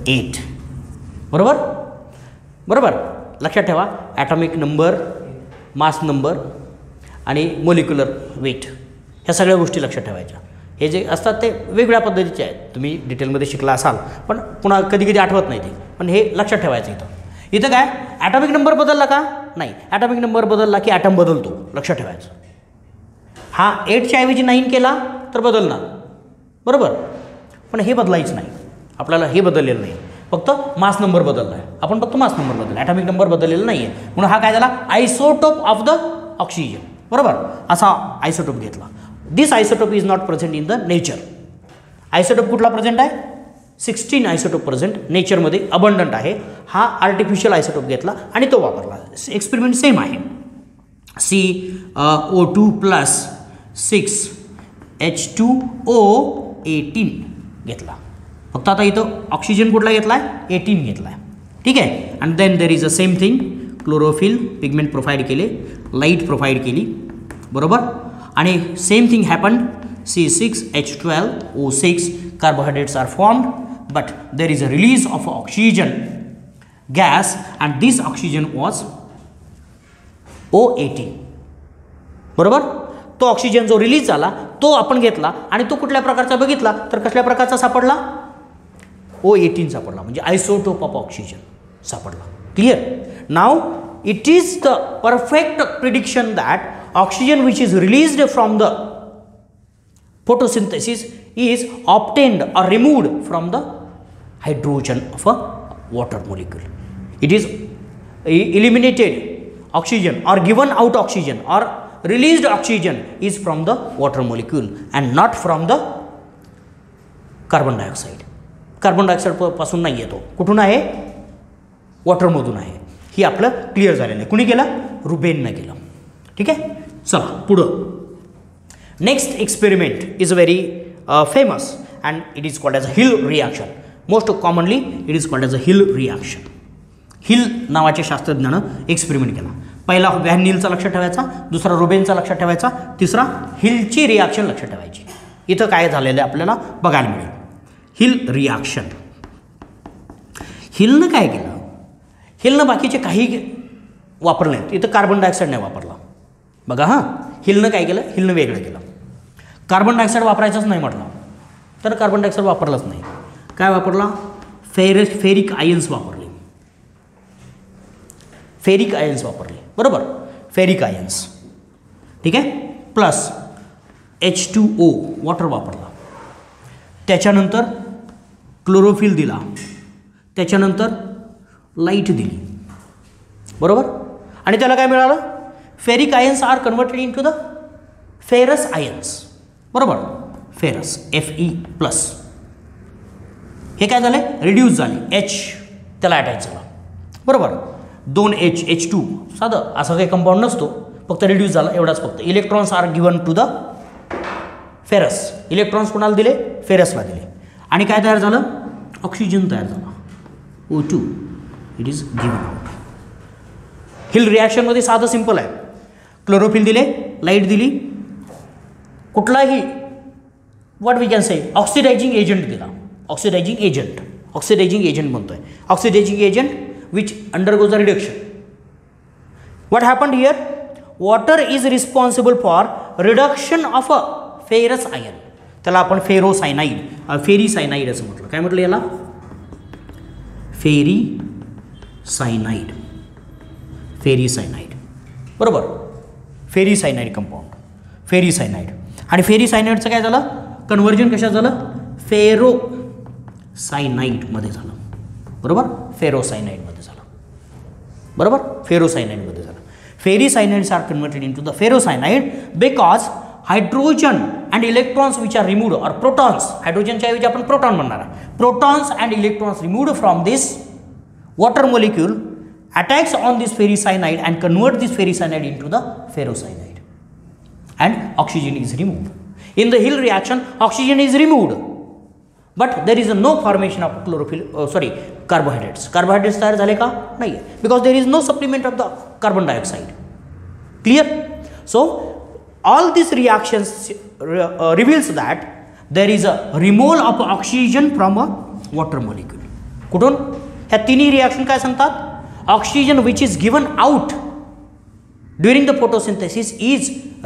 एट. बरोबर बरोबर लक्षात ठेवा, ॲटॉमिक नंबर, मास नंबर आणि मोलिक्युलर वेट ह्या सगळ्या गोष्टी लक्षात ठेवायच्या. हे जे असतात ते वेगळ्या पद्धतीचे आहेत, तुम्ही डिटेलमध्ये शिकला असाल पण पुन्हा कधी कधी आठवत नाही ते, पण हे लक्षात ठेवायचं. इथं इथं काय ॲटॉमिक नंबर बदलला का? नाही, ॲटॉमिक नंबर बदलला की ॲटम बदलतो, लक्षात ठेवायचं. हा एटच्या ऐवजी नाईन केला तर बदलणार बरोबर, पण हे बदलायचं नाही आपल्याला, हे बदललेलं नाही, फक्त मास नंबर बदलला आहे, आपण फक्त मास नंबर बदलला, ॲटॉमिक नंबर बदललेला नाही आहे. म्हणून हा काय झाला, आयसोटोप ऑफ द ऑक्सिजन बरोबर, असा आयसोटोप घेतला. This isotope is not present in the nature. Isotope कुठला प्रेझेंट आहे? सिक्स्टीन आयसोटोप प्रेझेंट नेचरमध्ये अबंडंट आहे. हा आर्टिफिशियल आयसोटोप घेतला आणि तो वापरला. एक्सपेरिमेंट सेम आहे, C O two plus six H two O eighteen घेतला, फक्त आता इथं ऑक्सिजन कुठला घेतला आहे, एटीन घेतला आहे, ठीक आहे. And then there is a same thing, chlorophyll pigment provide केले, लाईट प्रोव्हाइड केली बरोबर, आणि same thing happen, C six H twelve O six, carbohydrates are formed but there is a release of oxygen gas and this oxygen was O eighteen बरोबर. तो oxygen जो release झाला तो आपण घेतला आणि तो कुठल्या प्रकारचा बघितला तर कसल्या प्रकारचा सापडला, ओ एटीन सापडला, म्हणजे आयसोटोप ऑफ ऑक्सिजन सापडला. Clear? Now it is the perfect prediction that oxygen which is released from the photosynthesis is obtained or removed from the hydrogen of a water molecule. It is eliminated oxygen or given out oxygen or released oxygen is from the water molecule and not from the carbon dioxide. Carbon dioxide पासून नाही येतो, कुठून आहे, वॉटरमधून आहे. ही आपलं clear झालेलं आहे. कुणी केलं? रुबेननं केलं. ठीक आहे, चला पुढं. Next experiment is very famous and it is called as a Hill reaction. Most commonly it is called as a Hill reaction. Hill नावाच्या शास्त्रज्ञानं एक्सपेरिमेंट केला. पहिला व्हॅन नीलचा लक्षात ठेवायचा, दुसरा रुबेनचा लक्षात ठेवायचा, तिसरा हिलची रिॲक्शन लक्षात ठेवायची. इथं काय झालेलं आहे आपल्याला बघायला मिळेल, हिल रिॲक्शन. हिलनं काय केलं, हिलनं बाकीचे काही वापरले नाहीत, इथं कार्बन डायऑक्साईड नाही वापरला बघा. हां, हिलनं काय केलं, हिलनं वेगळं केलं. कार्बन डायऑक्साईड वापरायचंच नाही म्हटलं तर कार्बन डायऑक्साईड वापरलाच नाही. काय वापरला, फेर फेरिक आयन्स वापरले, फेरिक आयन्स वापरले बरोबर, फेरिक आयन्स, ठीक आहे. Plus H two O water वापरला, त्याच्यानंतर क्लोरोफिल दिला, त्याच्यानंतर लाईट दिली बरोबर. आणि त्याला काय मिळालं, ferric ions are converted in to the ferrous ions बरोबर, फेरस एफ ई प्लस. हे काय झाले, रिड्यूस झाले, एच त्याला अटॅच झाला बरोबर. दोन एच एच टू, साधं असा काही कंपाऊंड नसतो, फक्त रिड्यूस झाला एवढाच. फक्त electrons are given to the ferrous, electrons कोणाला दिले, फेरसला दिले. आणि काय तयार झालं, ऑक्सिजन तयार झाला, O two it is given out. Hill रिॲक्शनमध्ये साधं सिंपल आहे, क्लोरोफिल दिले, लाईट दिली, कुठलाही what we can say oxidising agent दिला. ऑक्सिडायझिंग एजंट, ऑक्सिडायझिंग एजंट म्हणतोय, oxidising agent which undergoes a reduction. What happened here? Water is responsible for reduction of a ferrous ion. त्याला आपण फेरोसायनाईड, फेरीसायनाईड असं म्हटलं. काय म्हटलं याला, फेरीसायनाईड, फेरीसायनाईड बरोबर, फेरीसायनाईड कंपाऊंड, फेरीसायनाईड. आणि फेरीसायनाईडचं काय झालं, कन्वर्जन कशा झालं, फेरोसायनाईडमध्ये झालं बरोबर, फेरोसायनाईडमध्ये झालं बरोबर, फेरोसायनाईडमध्ये झालं. Ferricyanides are converted in to the ferrocyanide because hydrogen and electrons which are removed or protons, हायड्रोजनच्या ऐवजी आपण प्रोटॉन म्हणणार आहे, protons and electrons removed from this water molecule attacks on this ferricyanide and convert this ferricyanide in to the ferrocyanide and oxygen is removed. In the Hill reaction oxygen is removed but there is no formation of chlorophyll, sorry carbohydrates. Carbohydrates तयार झाले का, नाही आहे, because there is no supplement of the carbon dioxide. Clear? So all this reactions reveals that there is a removal of oxygen from a water molecule. कुठून ह्या तिन्ही reaction काय सांगतात, oxygen which is given out during the photosynthesis is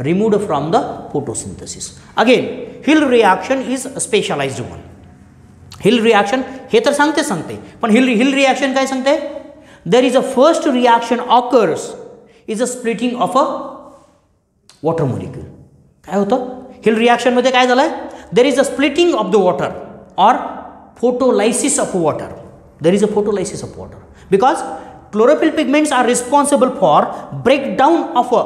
removed from the photosynthesis. Again, Hill reaction is a specialized one. Hill reaction हे तर सांगते सांगते पण हिल हिल reaction काय सांगते, there is a first reaction occurs is a splitting of a water molecule. काय होतं हिल reaction मध्ये काय झालंय, there is a splitting of the water or photolysis of water. There is a photolysis of water because chlorophyll pigments are responsible for breakdown of a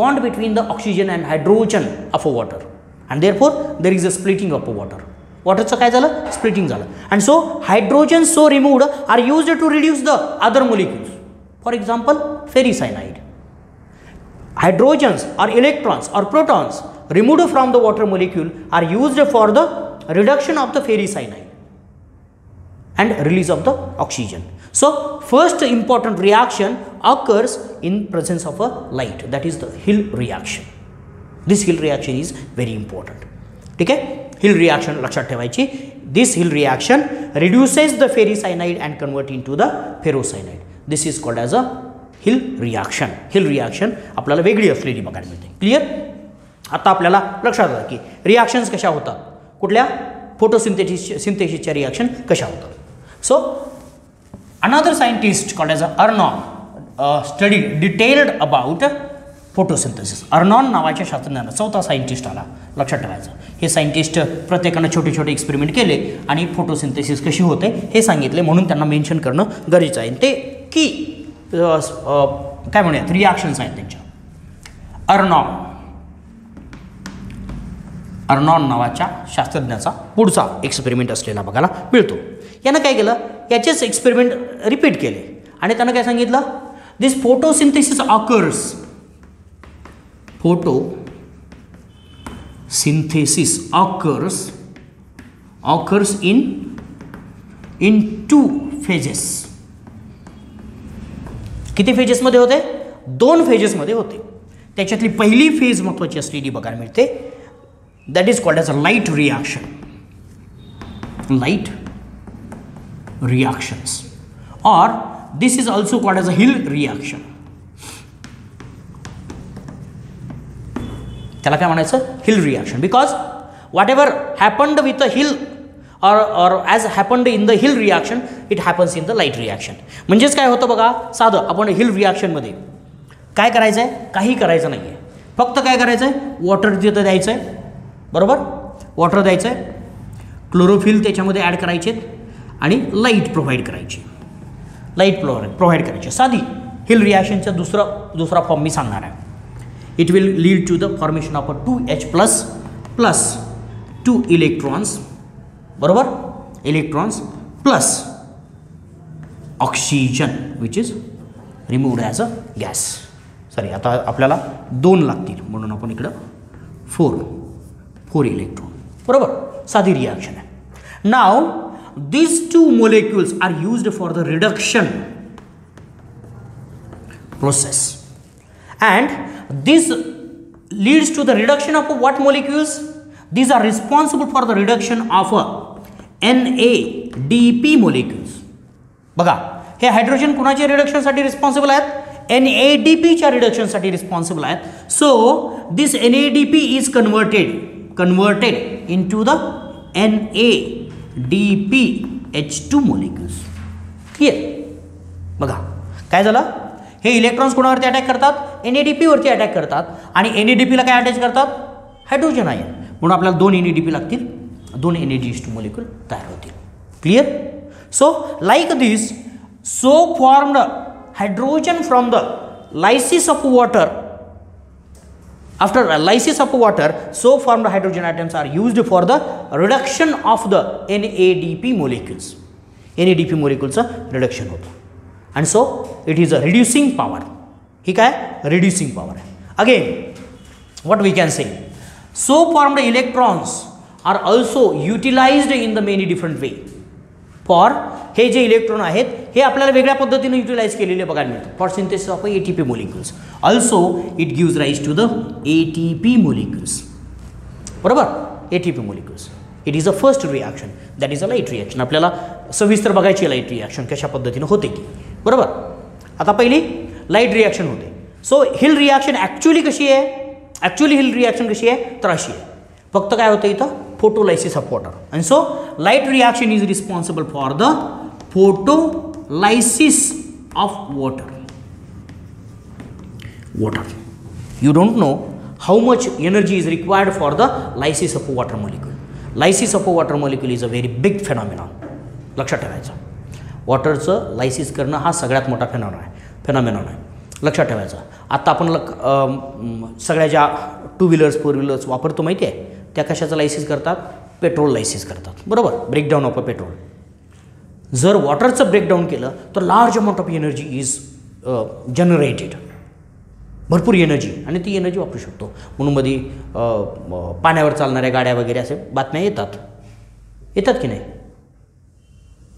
bond between the oxygen and hydrogen of a water, and therefore there is a splitting of a water. Water चं काय झालं, splitting झालं, and so hydrogen so removed are used to reduce the other molecules. For example, ferricyanide. Hydrogens or electrons or protons removed from the water molecule are used for the reduction of the ferricyanide and release of the oxygen. So first important reaction occurs in presence of a light, that is the Hill reaction. This Hill reaction is very important. ठीक है, Hill reaction लक्षात ठेवायची. This Hill reaction reduces the ferricyanide and convert into the ferrocyanide. This is called as a Hill reaction. Hill reaction आपल्याला वेगळी असलेली बघायला मिळते. Clear. आता आपल्याला लक्षात आलं की रिएक्शन्स कशा होतात, कुठल्या फोटोसिंथेसिस सिंथेसिसच्या रिएक्शन कशा होतात. So another scientist called as Arnon uh, studied detailed about photosynthesis. Arnon नावाच्या शास्त्रज्ञानं चौथा सायंटिस्ट आला, लक्षात ठेवायचं. हे सायंटिस्ट प्रत्येकानं छोटे छोटे एक्सपेरिमेंट केले आणि फोटोसिंथेसिस कशी होते हे सांगितले, म्हणून त्यांना मेन्शन करणं गरजेचं आहे. ते की काय म्हणूयात रिॲक्शन्स आहेत त्यांच्या. अर्नॉन अर्नॉन नावाच्या शास्त्रज्ञाचा पुढचा एक्सपेरिमेंट असलेला बघायला मिळतो. यानं काय केलं, याचेच एक्सपेरिमेंट रिपीट केले आणि त्यानं काय सांगितलं, this photosynthesis occurs photosynthesis occurs occurs in in two phases. किती फेजेसमध्ये होते, दोन फेजेसमध्ये होते. त्याच्यातली पहिली फेज महत्त्वाची असलेली बघायला मिळते, that is called as a light reaction. Light reactions, or this is also called as a Hill reaction. त्याला काय म्हणायचं, Hill reaction, because whatever happened with the Hill or or as happened in the Hill reaction it happens in the light reaction. म्हणजेच काय होतं बघा, साधं आपण हिल reaction मध्ये काय करायचंय, काही करायचं नाहीये, फक्त काय करायचंय, वॉटर जिथं द्यायचंय बरोबर, वॉटर द्यायचं आहे, क्लोरोफिल त्याच्यामध्ये ॲड करायचे आणि लाईट प्रोव्हाइड करायची, लाईट प्रो प्रोव्हाइड करायची. साधी हिल रिॲक्शनचा दुसरा दुसरा फॉर्म मी सांगणार आहे. It will lead to the formation of a two H plus plus two electrons बरोबर, electrons plus oxygen which is removed as a gas. Sorry, आता आपल्याला दोन लागतील म्हणून आपण इकडं फोर फोर इलेक्ट्रॉन बरोबर, साधी रिएक्शन है. Now these two molecules are used for the reduction process and this leads to the reduction of what molecules, these are responsible for the reduction of N A D P molecules. बघा हे hydrogen कोणाच्या reduction साठी responsible आहेत, N A D P च्या reduction साठी responsible आहेत. So this N A D P is converted converted into the N A D P H two molecules. Clear. बघा काय झालं, हे इलेक्ट्रॉन्स कोणावरती अटॅक करतात, एन ए डी पी वरती अटॅक करतात, आणि एन ए डी पी ला काय अटॅच करतात, हायड्रोजन आयन, म्हणून आपल्याला दोन एन ए डी पी लागतील, दोन N A D H two molecule तयार होतील. Clear. So like this so formed hydrogen from the lysis of water. After lysis of water, so formed hydrogen atoms are used for the reduction of the N A D P molecules. N A D P molecules are reduction of, and so it is a reducing power. ठीक है, reducing power. Again, what we can say? So formed electrons are also utilized in the many different way. For हे जे electron आहेत हे आपल्याला वेगळ्या पद्धतीने utilise केलेले बघायला मिळतात for synthesis of A T P molecules. Also it gives rise to the A T P molecules बरोबर, A T P molecules. It is a first reaction, that is a light reaction. आपल्याला सविस्तर बघायची light reaction कशा पद्धतीने होते की बरोबर. आता पहिली लाईट रिॲक्शन होते, सो हिल रिॲक्शन ॲक्च्युअली कशी आहे, ॲक्च्युअली हिल रिॲक्शन कशी आहे तर अशी आहे. फक्त काय होतं इथं photolysis of water. And so light reaction is responsible for the photolysis of water water. You don't know how much energy is required for the lysis of a water molecule. Lysis of a water molecule is a very big phenomenon. लक्षात ठेवायचं, वॉटरचं lysis करणं हा सगळ्यात मोठा phenomenon आहे phenomenon आहे लक्षात ठेवायचं. आता आपण सगळ्या ज्या टू व्हीलर्स फोर व्हीलर्स वापरतो माहिती आहे, त्या कशाचं लायसिस करतात, पेट्रोल लायसिस करतात, बरोबर, ब्रेकडाऊन ऑफ अ पेट्रोल. जर वॉटरचं ब्रेकडाऊन केलं तर large amount of energy is generated, भरपूर एनर्जी, आणि ती एनर्जी वापरू शकतो. म्हणून मध्ये पाण्यावर चालणाऱ्या गाड्या वगैरे असे बातम्या येतात येतात की नाही.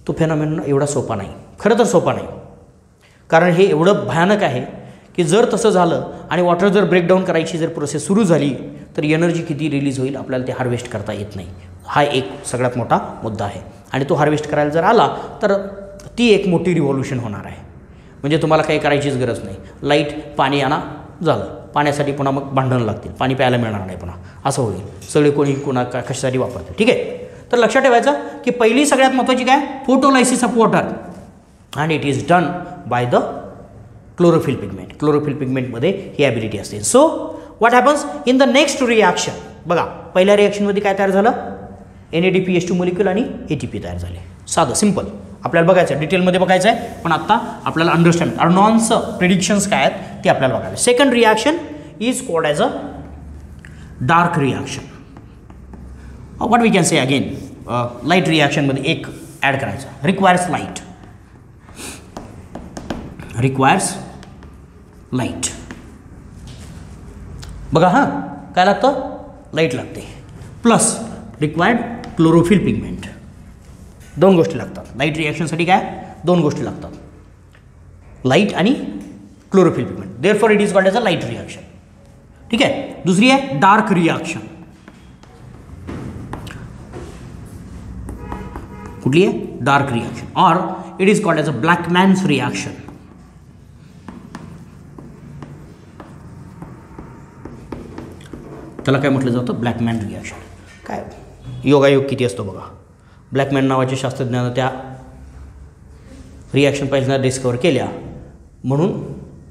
तो फेनॉमेनॉन एवढा सोपा नाही, खरं तर सोपा नाही, कारण हे एवढं भयानक आहे की जर तसं झालं आणि वॉटर जर ब्रेकडाऊन करायची जर प्रोसेस सुरू झाली तर एनर्जी किती रिलीज होईल आपल्याला ते हार्वेस्ट करता येत नाही. हा एक सगळ्यात मोठा मुद्दा आहे, आणि तो हार्वेस्ट करायला जर आला तर ती एक मोठी रिव्होल्यूशन होणार आहे. म्हणजे तुम्हाला काही करायचीच गरज नाही, लाईट पाणी आणा झालं, पाण्यासाठी पुन्हा मग भांडणं लागतील, पाणी प्यायला मिळणार नाही पुन्हा, असं होईल. सगळे कोणी कोणा कशासाठी वापरते, ठीक आहे. तर लक्षात ठेवायचं की पहिली सगळ्यात महत्त्वाची काय, photolysis of water, and it is done by the chlorophyll pigment. Chlorophyll पिगमेंटमध्ये ही ॲबिलिटी असते. So what happens in the next reaction. बघा पहिल्या रिॲक्शनमध्ये काय तयार झालं, N A D P H two molecule आणि ए टी पी तयार झाले. साधं सिंपल, आपल्याला बघायचं आहे डिटेलमध्ये बघायचं आहे, पण आत्ता आपल्याला अंडरस्टँड अर्नॉनचं प्रिडिक्शन्स काय आहेत ते आपल्याला बघायचं. Second reaction is called as a dark reaction. What we can say again, light रिॲक्शनमध्ये एक ॲड करायचं, रिक्वायर्स लाईट रिक्वायर्स लाईट बघा हां काय लागतं, लाईट लागते, प्लस रिक्वायर्ड क्लोरोफिल पिगमेंट. दोन गोष्टी लागतात लाईट रिॲक्शनसाठी, काय दोन गोष्टी लागतात, लाईट आणि chlorophyll pigment. Therefore it is called as a light reaction, ठीक आहे. दुसरी आहे डार्क रिॲक्शन. कुठली आहे, डार्क रिॲक्शन, और it is called as a Blackman's reaction. त्याला काय म्हटलं जातं, ब्लॅकमॅन रिॲक्शन. काय योगायोग किती असतो बघा, ब्लॅकमॅन नावाच्या शास्त्रज्ञानं त्या रिॲक्शन पहिल्यांदा डिस्कवर केल्या म्हणून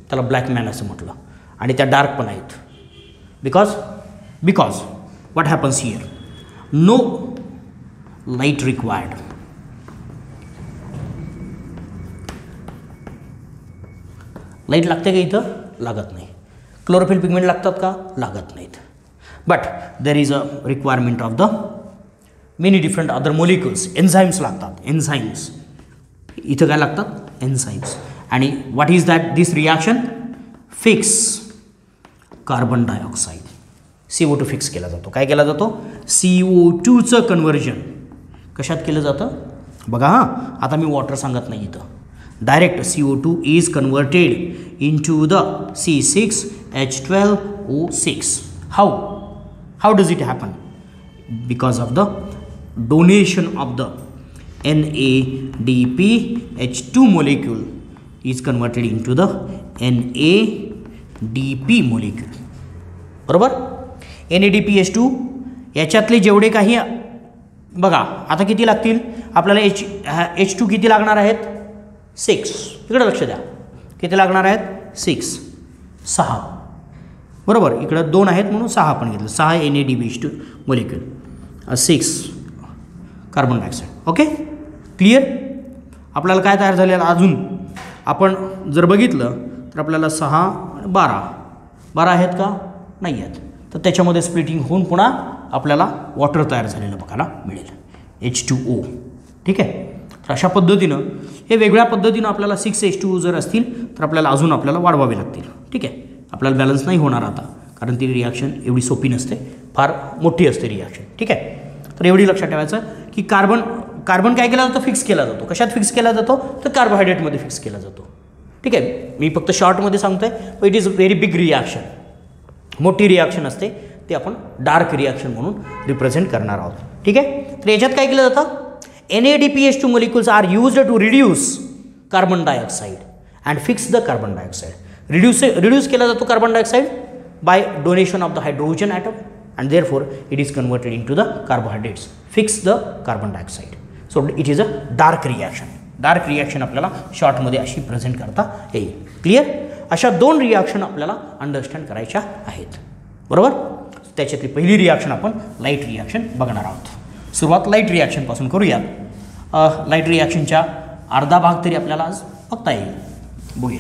त्याला ब्लॅकमॅन असं म्हटलं, आणि त्या डार्क पण आहेत. Because because what happens here, no light required, light लागते का इथं, लागत नाही. क्लोरोफिल पिगमेंट लागतात का, लागत नाहीत. But there is a requirement of the many different other molecules. Enzymes लागतात, एन्झाइम्स इथं काय लागतात, एन्झाइम्स. आणि what is that, this reaction fix carbon dioxide, C O two fix केला जातो. काय केला जातो, सी ओ टूचं कन्वर्जन कशात केलं जातं बघा हां. आता मी वॉटर सांगत नाही इथं, direct C O two is converted in to the C six H twelve O six. How how does it happen, because of the donation of the N A D P H two molecule is converted into the N A D P molecule. बरोबर, N A D P H two याच्यातले जेवढे काही बघा आता किती लागतील आपल्याला, H H two किती लागणार आहेत, सिक्स. इकडे लक्ष द्या किती लागणार आहेत, सिक्स, सहा, बरोबर. इकडं दोन आहेत म्हणून सहा पण घेतलं, सहा N A D P H two molecule, six carbon dioxide. Okay clear, आपल्याला काय तयार झालेलं अजून आपण जर बघितलं तर आपल्याला सहा बारा बारा आहेत का, नाही आहेत. तर त्याच्यामध्ये स्प्लिटिंग होऊन पुन्हा आपल्याला वॉटर तयार झालेलं बघायला मिळेल, एच टू ओ, ठीक आहे. तर अशा पद्धतीनं हे वेगळ्या पद्धतीनं आपल्याला सिक्स एच टू ओ जर असतील तर आपल्याला अजून आपल्याला वाढवावे लागतील, ठीक आहे. आपल्याला बॅलन्स नाही होणार आता, कारण ती रिॲक्शन एवढी सोपी नसते, फार मोठी असते रिॲक्शन, ठीक आहे. तर एवढी लक्षात ठेवायचं की कार्बन कार्बन काय केला जातो, फिक्स केला जातो. कशात फिक्स केला जातो, तर कार्बोहायड्रेटमध्ये फिक्स केला जातो, ठीक आहे. मी फक्त शॉर्टमध्ये सांगतो आहे, पण it is very big reaction, मोठी रिॲक्शन असते, ते आपण डार्क रिॲक्शन म्हणून रिप्रेझेंट करणार आहोत, ठीक आहे. तर याच्यात काय केलं जातं, N A D P H two molecules are used to reduce carbon dioxide and fix the carbon dioxide. reduce reduce केला जातो carbon dioxide by donation of the hydrogen atom and therefore it is converted into the carbohydrates, fix the carbon dioxide. So it is a dark reaction. Dark reaction आपल्याला short मध्ये अशी present करता येईल. Clear. अशा दोन reaction आपल्याला understand करायच्या आहेत, बरोबर. त्याच्यातली पहिली रिएक्शन आपण लाईट रिएक्शन बघणार आहोत. सुरुवात लाईट रिएक्शन पासून करूया. लाईट रिएक्शनचा अर्धा भाग तरी आपल्याला आज बघता येईल, बघूया.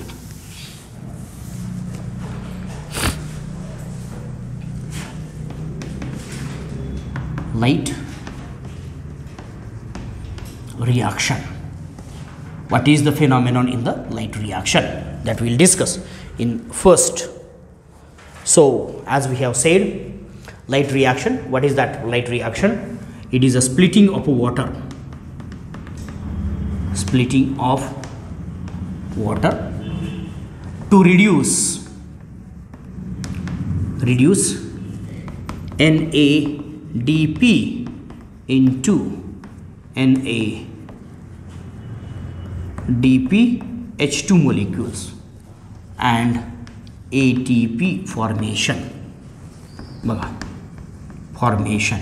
Light reaction. What is the phenomenon in the light reaction that we will discuss in first. So as we have said, light reaction, what is that light reaction? It is a splitting of water, splitting of water to reduce reduce N A D P into N A D P H two molecules and A T P formation. Baga, formation.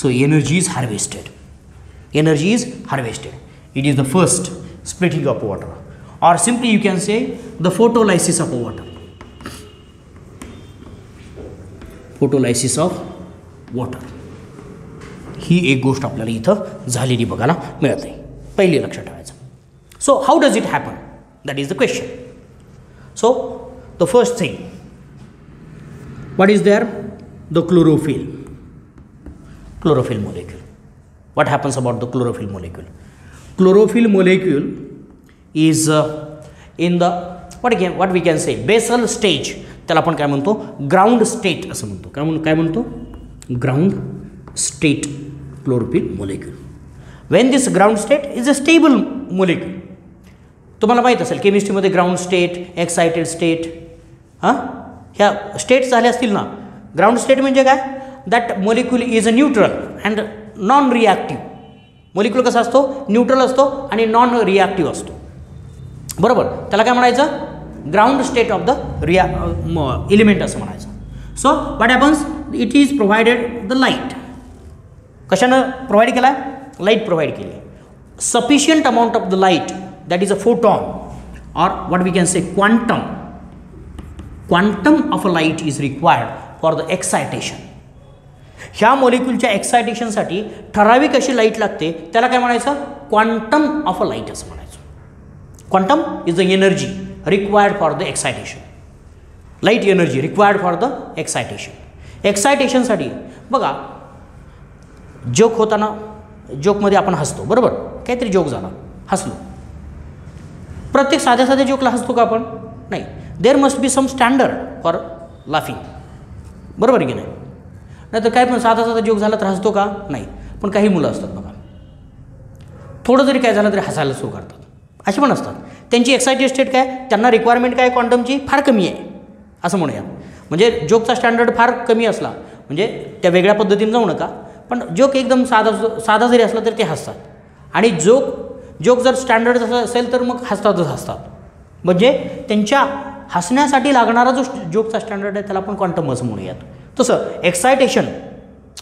So energy is harvested. Energy is harvested. It is the first splitting of water, or simply you can say the photolysis of water. Photolysis of water. ही एक गोष्ट आपल्याला इथं झालेली बघायला मिळते. पहिले लक्षात ठेवायचं. So how does it happen? That is the question. So the first thing, what is there? The chlorophyll, chlorophyll molecule. What happens about the chlorophyll molecule? Chlorophyll molecule is uh, in the what again? What we can say? Basal stage. त्याला आपण काय म्हणतो? Ground state असं म्हणतो. काय म्हणतो? काय म्हणतो? Ground state chlorophyll molecule. When this ground state is a stable molecule. तुम्हाला माहीत असेल केमिस्ट्रीमध्ये ग्राउंड स्टेट, एक्साइटेड स्टेट, हां ह्या स्टेट्स झाल्या असतील ना. ग्राउंड स्टेट म्हणजे काय? That molecule is a neutral and non reactive. Molecule कसा असतो? न्यूट्रल असतो आणि नॉन रिॲक्टिव्ह असतो, बरोबर. त्याला काय म्हणायचं? ग्राउंड स्टेट ऑफ द रिया एलिमेंट असं म्हणायचं. So what happens? It is provided the light. कशानं प्रोव्हाइड केला? लाईट प्रोव्हाइड केली. Sufficient amount of the light, that is a photon, or what we can say quantum quantum of a light is required for the excitation. ह्या मॉलिक्यूलच्या excitation साठी ठराविक अशी light लागते. त्याला काय म्हणायचं? क्वांटम ऑफ अ लाईट असं म्हणायचं. Quantum is the energy required for the excitation. Light energy required for the excitation. एक्साइटेशनसाठी बघा, जोक होताना जोकमध्ये आपण हसतो, बरोबर. काहीतरी जोक झाला, हसलो. प्रत्येक साध्या साध्या जोकला हसतो का आपण? नाही. There must be some standard for laughing, बरोबर की नाही? नाही तर काय पण साधा साधा जोक झाला तर हसतो का? नाही. पण काही मुलं असतात बघा, थोडं जरी काय झालं तरी हसायला सुरू करतात, असे पण असतात. त्यांची एक्साइटेड स्टेट काय? त्यांना रिक्वायरमेंट काय क्वांटमची? फार कमी आहे असं म्हणूया. म्हणजे जोकचा स्टँडर्ड फार कमी असला, म्हणजे त्या वेगळ्या पद्धतीने जाऊ नका, पण जोक एकदम साधा साधा जरी असला तरी ते हसतात. आणि जोक जोक जर स्टँडर्ड जसं असेल तर मग हसतातच हसतात. म्हणजे त्यांच्या हसण्यासाठी लागणारा जो जोकचा स्टँडर्ड आहे त्याला आपण क्वांटम असं म्हणूयात. तसं एक्सायटेशन,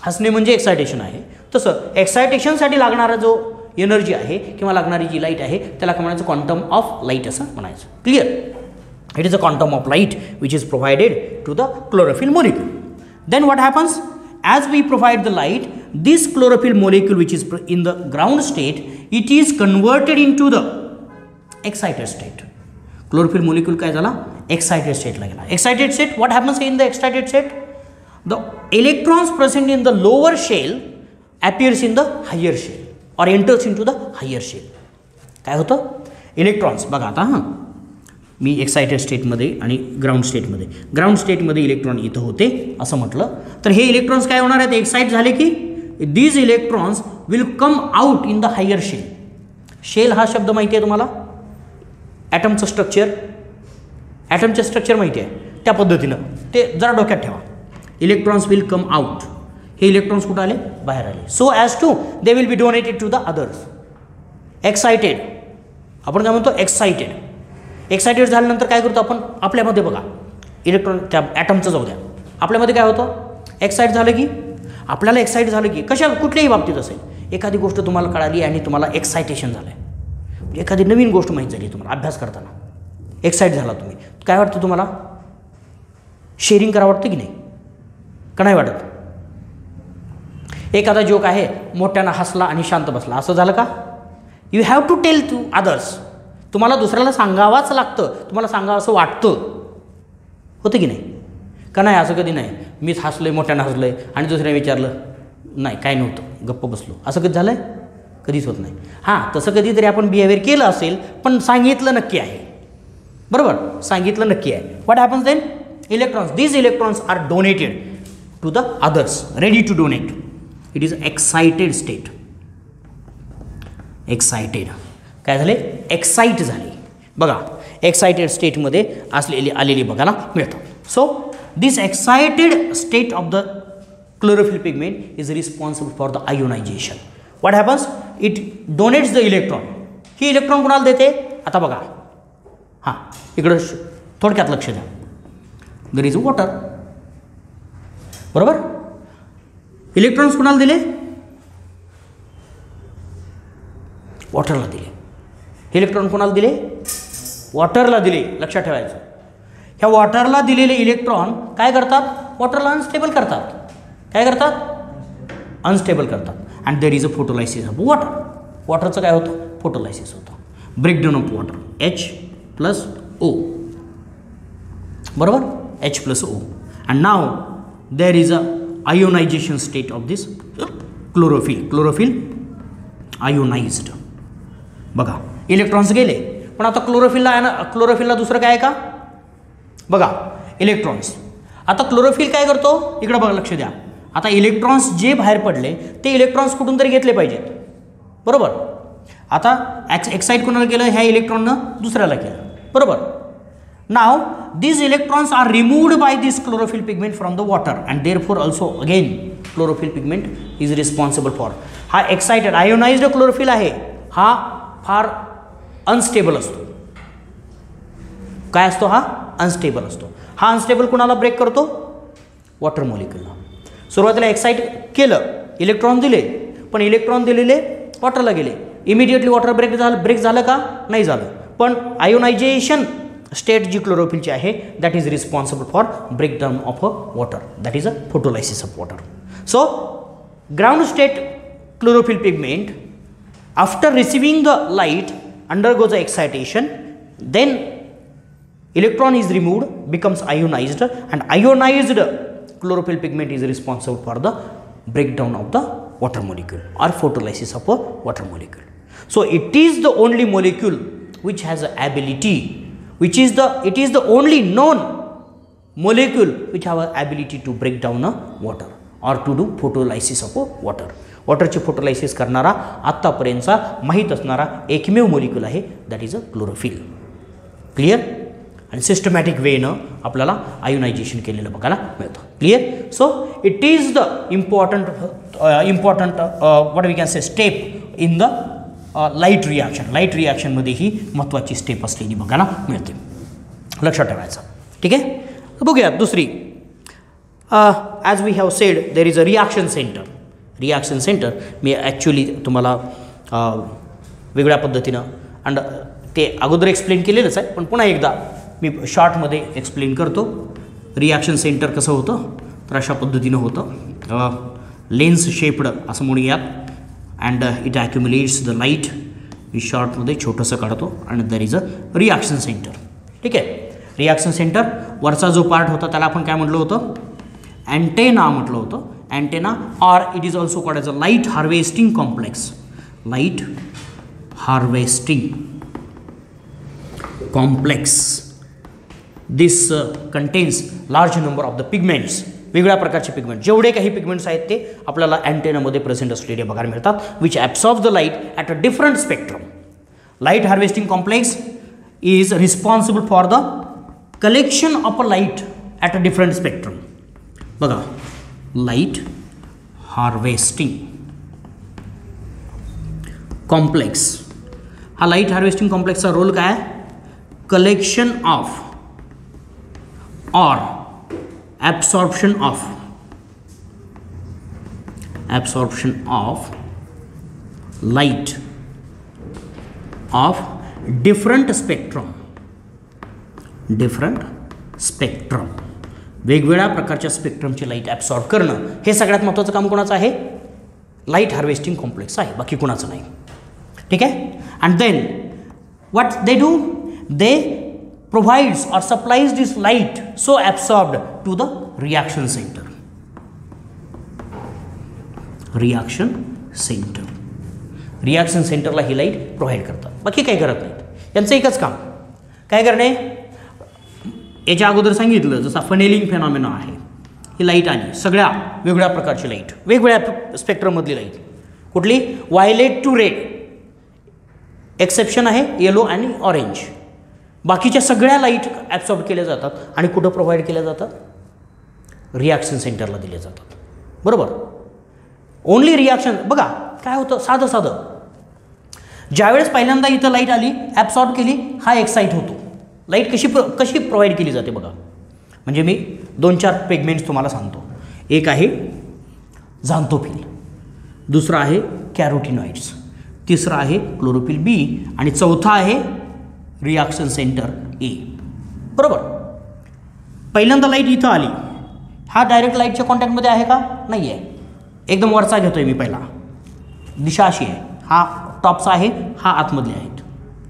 हसणे म्हणजे एक्सायटेशन आहे, तसं एक्सायटेशनसाठी लागणारा जो एनर्जी आहे किंवा लागणारी जी लाईट आहे त्याला काय म्हणायचं? क्वांटम ऑफ लाईट असं म्हणायचं. Clear. It is a quantum of light which is provided to the chlorophyll molecule. Then what happens? As we provide the light, this chlorophyll molecule which is in the ground state, it is converted into the excited state. Chlorophyll molecule काय झाला? Excited state ला गेला. Excited state, what happens in the excited state? The electrons present in the lower shell appears in the higher shell or enters into the higher shell. काय होतं? Electrons बघा आता, हां मी excited स्टेटमध्ये आणि ग्राउंड स्टेटमध्ये, ground स्टेटमध्ये इलेक्ट्रॉन इथं होते असं म्हटलं तर हे इलेक्ट्रॉन्स काय होणार आहेत? एक्साइट झाले की these electrons will come out in the higher shell. Shell हा शब्द माहिती आहे तुम्हाला? ॲटमचं स्ट्रक्चर, ॲटमचं स्ट्रक्चर माहिती आहे, त्या पद्धतीनं ते जरा डोक्यात ठेवा. Electrons will come out. हे इलेक्ट्रॉन्स कुठं आले? बाहेर आले. So as to they will be donated to the others. Excited आपण काय म्हणतो? एक्सायटेड. एक्साइटेड झाल्यानंतर काय करतो आपण आपल्यामध्ये बघा इलेक्ट्रॉन त्या ॲटमचं जाऊ द्या आपल्यामध्ये काय होतं एक्साइट झालं की आपल्याला एक्साइट झालं की कशा कुठल्याही बाबतीत असेल एखादी गोष्ट तुम्हाला कळाली आणि तुम्हाला एक्साइटेशन झालं म्हणजे एखादी नवीन गोष्ट माहिती झाली तुम्हाला अभ्यास करताना एक्साइट झाला तुम्ही काय वाटतं तुम्हाला शेअरिंग करावं वाटतं की नाही का नाही वाटत एखादा जोक आहे मोठ्याने हसला आणि शांत बसला असं झालं का you have to tell to others तुम्हाला दुसऱ्याला सांगावाच लागतं तुम्हाला सांगावं असं वाटतं होतं की नाही का नाही असं कधी नाही मीच हसलोय मोठ्याने हसलोय आणि दुसऱ्याने विचारलं नाही काय नव्हतं गप्प बसलो असं कधी झालंय कधीच होत नाही हां तसं कधीतरी आपण बिहेवियर केलं असेल पण सांगितलं नक्की आहे बरोबर सांगितलं नक्की आहे what happens then electrons these electrons are donated to the others ready to donate it is excited state excited काय झाले एक्साइट झाले बघा एक्साइटेड स्टेट मध्ये असलेली आलेली बघायला मिळतात so this excited state of the chlorophyll pigment is responsible for the ionisation what happens it donates the electron ही इलेक्ट्रॉन कोणाला देते आता बघा हां इकडे थोडक्यात लक्ष द्या देर इज वॉटर बरोबर इलेक्ट्रॉन्स कोणाला दिले वॉटरला दिले इलेक्ट्रॉन कोणाला दिले वॉटरला दिले लक्षात ठेवायचं ह्या वॉटरला दिलेले इलेक्ट्रॉन काय करतात वॉटरला अनस्टेबल करतात काय करतात अनस्टेबल करतात and there is a photolysis of water वॉटरचं काय होतं फोटोलायसिस होतं breakdown of water H plus O बरोबर H plus O and now there is a ionization state of this chlorophyll chlorophyll ionised बघा electrons गेले पण आता क्लोरोफिलला आहे ना क्लोरोफिलला दुसरं काय आहे का बघा इलेक्ट्रॉन्स आता क्लोरोफिल काय करतो इकडे बघा लक्ष द्या आता इलेक्ट्रॉन्स जे बाहेर पडले ते इलेक्ट्रॉन्स कुठून तरी घेतले पाहिजेत बरोबर आता एक्साइट कोणाला केलं ह्या इलेक्ट्रॉननं दुसऱ्याला केलं बरोबर नाव this electrons are removed by this chlorophyll pigment from the water and therefore also again chlorophyll pigment is responsible for हा एक्साइटेड आयोनाइज्ड क्लोरोफिल आहे हा फार अनस्टेबल असतो काय असतो हा अनस्टेबल असतो हा अनस्टेबल कोणाला ब्रेक करतो वॉटर मॉलिक्यूलला सुरुवातीला एक्साइट केलं इलेक्ट्रॉन दिले पण इलेक्ट्रॉन दिलेले वॉटरला गेले इमिडिएटली वॉटर ब्रेक झालं ब्रेक झालं का नाही झालं पण आयोनायझेशन स्टेट जी क्लोरोफिलची आहे that is responsible for breakdown of a water that is a photolysis of water so ground state chlorophyll pigment after receiving the light undergoes the excitation then electron is removed becomes ionized and ionized chlorophyll pigment is responsible for the breakdown of the water molecule or photolysis of a water molecule so it is the only molecule which has the ability which is the it is the only known molecule which have the ability to break down a water or to do photolysis of a water वॉटरची photolysis करणारा आतापर्यंतचा माहीत असणारा एकमेव molecule आहे that is a chlorophyll clear आणि systematic वेनं आपल्याला आयोनायझेशन केलेलं बघायला मिळतं clear so it is the important important what we can say step in the light reaction light रिॲक्शनमध्ये ही महत्त्वाची स्टेप असलेली बघायला मिळते लक्षात ठेवायचं ठीक आहे बघूया दुसरी as we have said there is a reaction centre reaction centre मी ॲक्च्युली तुम्हाला वेगळ्या पद्धतीनं अँड ते अगोदर एक्सप्लेन केलेलंच आहे पण पुन्हा एकदा मी शॉर्टमध्ये एक्सप्लेन करतो रिॲक्शन सेंटर कसं होतं तर अशा पद्धतीनं होतं लेन्स शेप्ड असं म्हणूयात and it accumulates the light मी शॉर्टमध्ये छोटंसं काढतो and that is a reaction centre ठीक आहे रिॲक्शन सेंटर वरचा जो पार्ट होता त्याला आपण काय म्हटलं होतं अँटेना म्हटलं होतं antenna or it is also called as a light harvesting complex light harvesting complex this uh, contains large number of the pigments वेगवेगळ्या प्रकारचे पिगमेंट जेवढे काही पिगमेंट्स आहेत ते आपल्याला अँटेनामध्ये प्रेझेंट असलेले बघायला मिळतात which absorbs the light at a different spectrum light harvesting complex is responsible for the collection of a light at a different spectrum बघा light harvesting complex हा light harvesting complex चा role काय आहे collection of or absorption of absorption of light of different spectrum different spectrum वेगवेगळ्या प्रकारच्या स्पेक्ट्रमची light absorb करणं हे सगळ्यात महत्त्वाचं काम कोणाचं आहे लाईट हार्वेस्टिंग कॉम्प्लेक्स आहे बाकी कोणाचं नाही ठीक आहे. And then what they do they provides और supplies this light so absorbed to the reaction centre reaction centre reaction सेंटरला ही लाईट प्रोव्हाइड करतात बाकी काही करत नाहीत. यांचं एकच काम काय करणे याच्या अगोदर सांगितलं जसा फनेलिंग फेनॉमिना आहे ही लाईट आली सगळ्या वेगळ्या प्रकारची लाईट वेगवेगळ्या स्पेक्ट्रममधली लाईट कुठली वायलेट टू रेड एक्सेप्शन आहे येलो आणि ऑरेंज बाकीच्या सगळ्या लाईट ॲब्सॉर्ब केल्या जातात आणि कुठं प्रोव्हाइड केल्या जातात रिॲक्शन सेंटरला दिल्या जातात बरोबर. ओन्ली रिॲक्शन बघा काय होतं साधं साधं ज्यावेळेस पहिल्यांदा इथं लाईट आली ॲब्सॉर्ब केली हा एक्साइट होतो लाइट कशी प्र कशी प्रोवाइड केली जाते बघा म्हणजे मी दोन चार पिगमेंट्स तुम्हाला सांगतो एक आहे झॅन्थोफिल दुसरा आहे कॅरोटिनॉइड्स तिसरा आहे क्लोरोफिल बी आणि चौथा आहे रिएक्शन सेंटर ए बरोबर. पहिल्यांदा लाइट इथं आली हा डायरेक्ट लाइटच्या कॉन्टॅक्टमध्ये आहे का नाही आहे एकदम वरचा घेतोय मी पहिला दिशा अशी आहे हा टॉपचा आहे हा आतमधले आहेत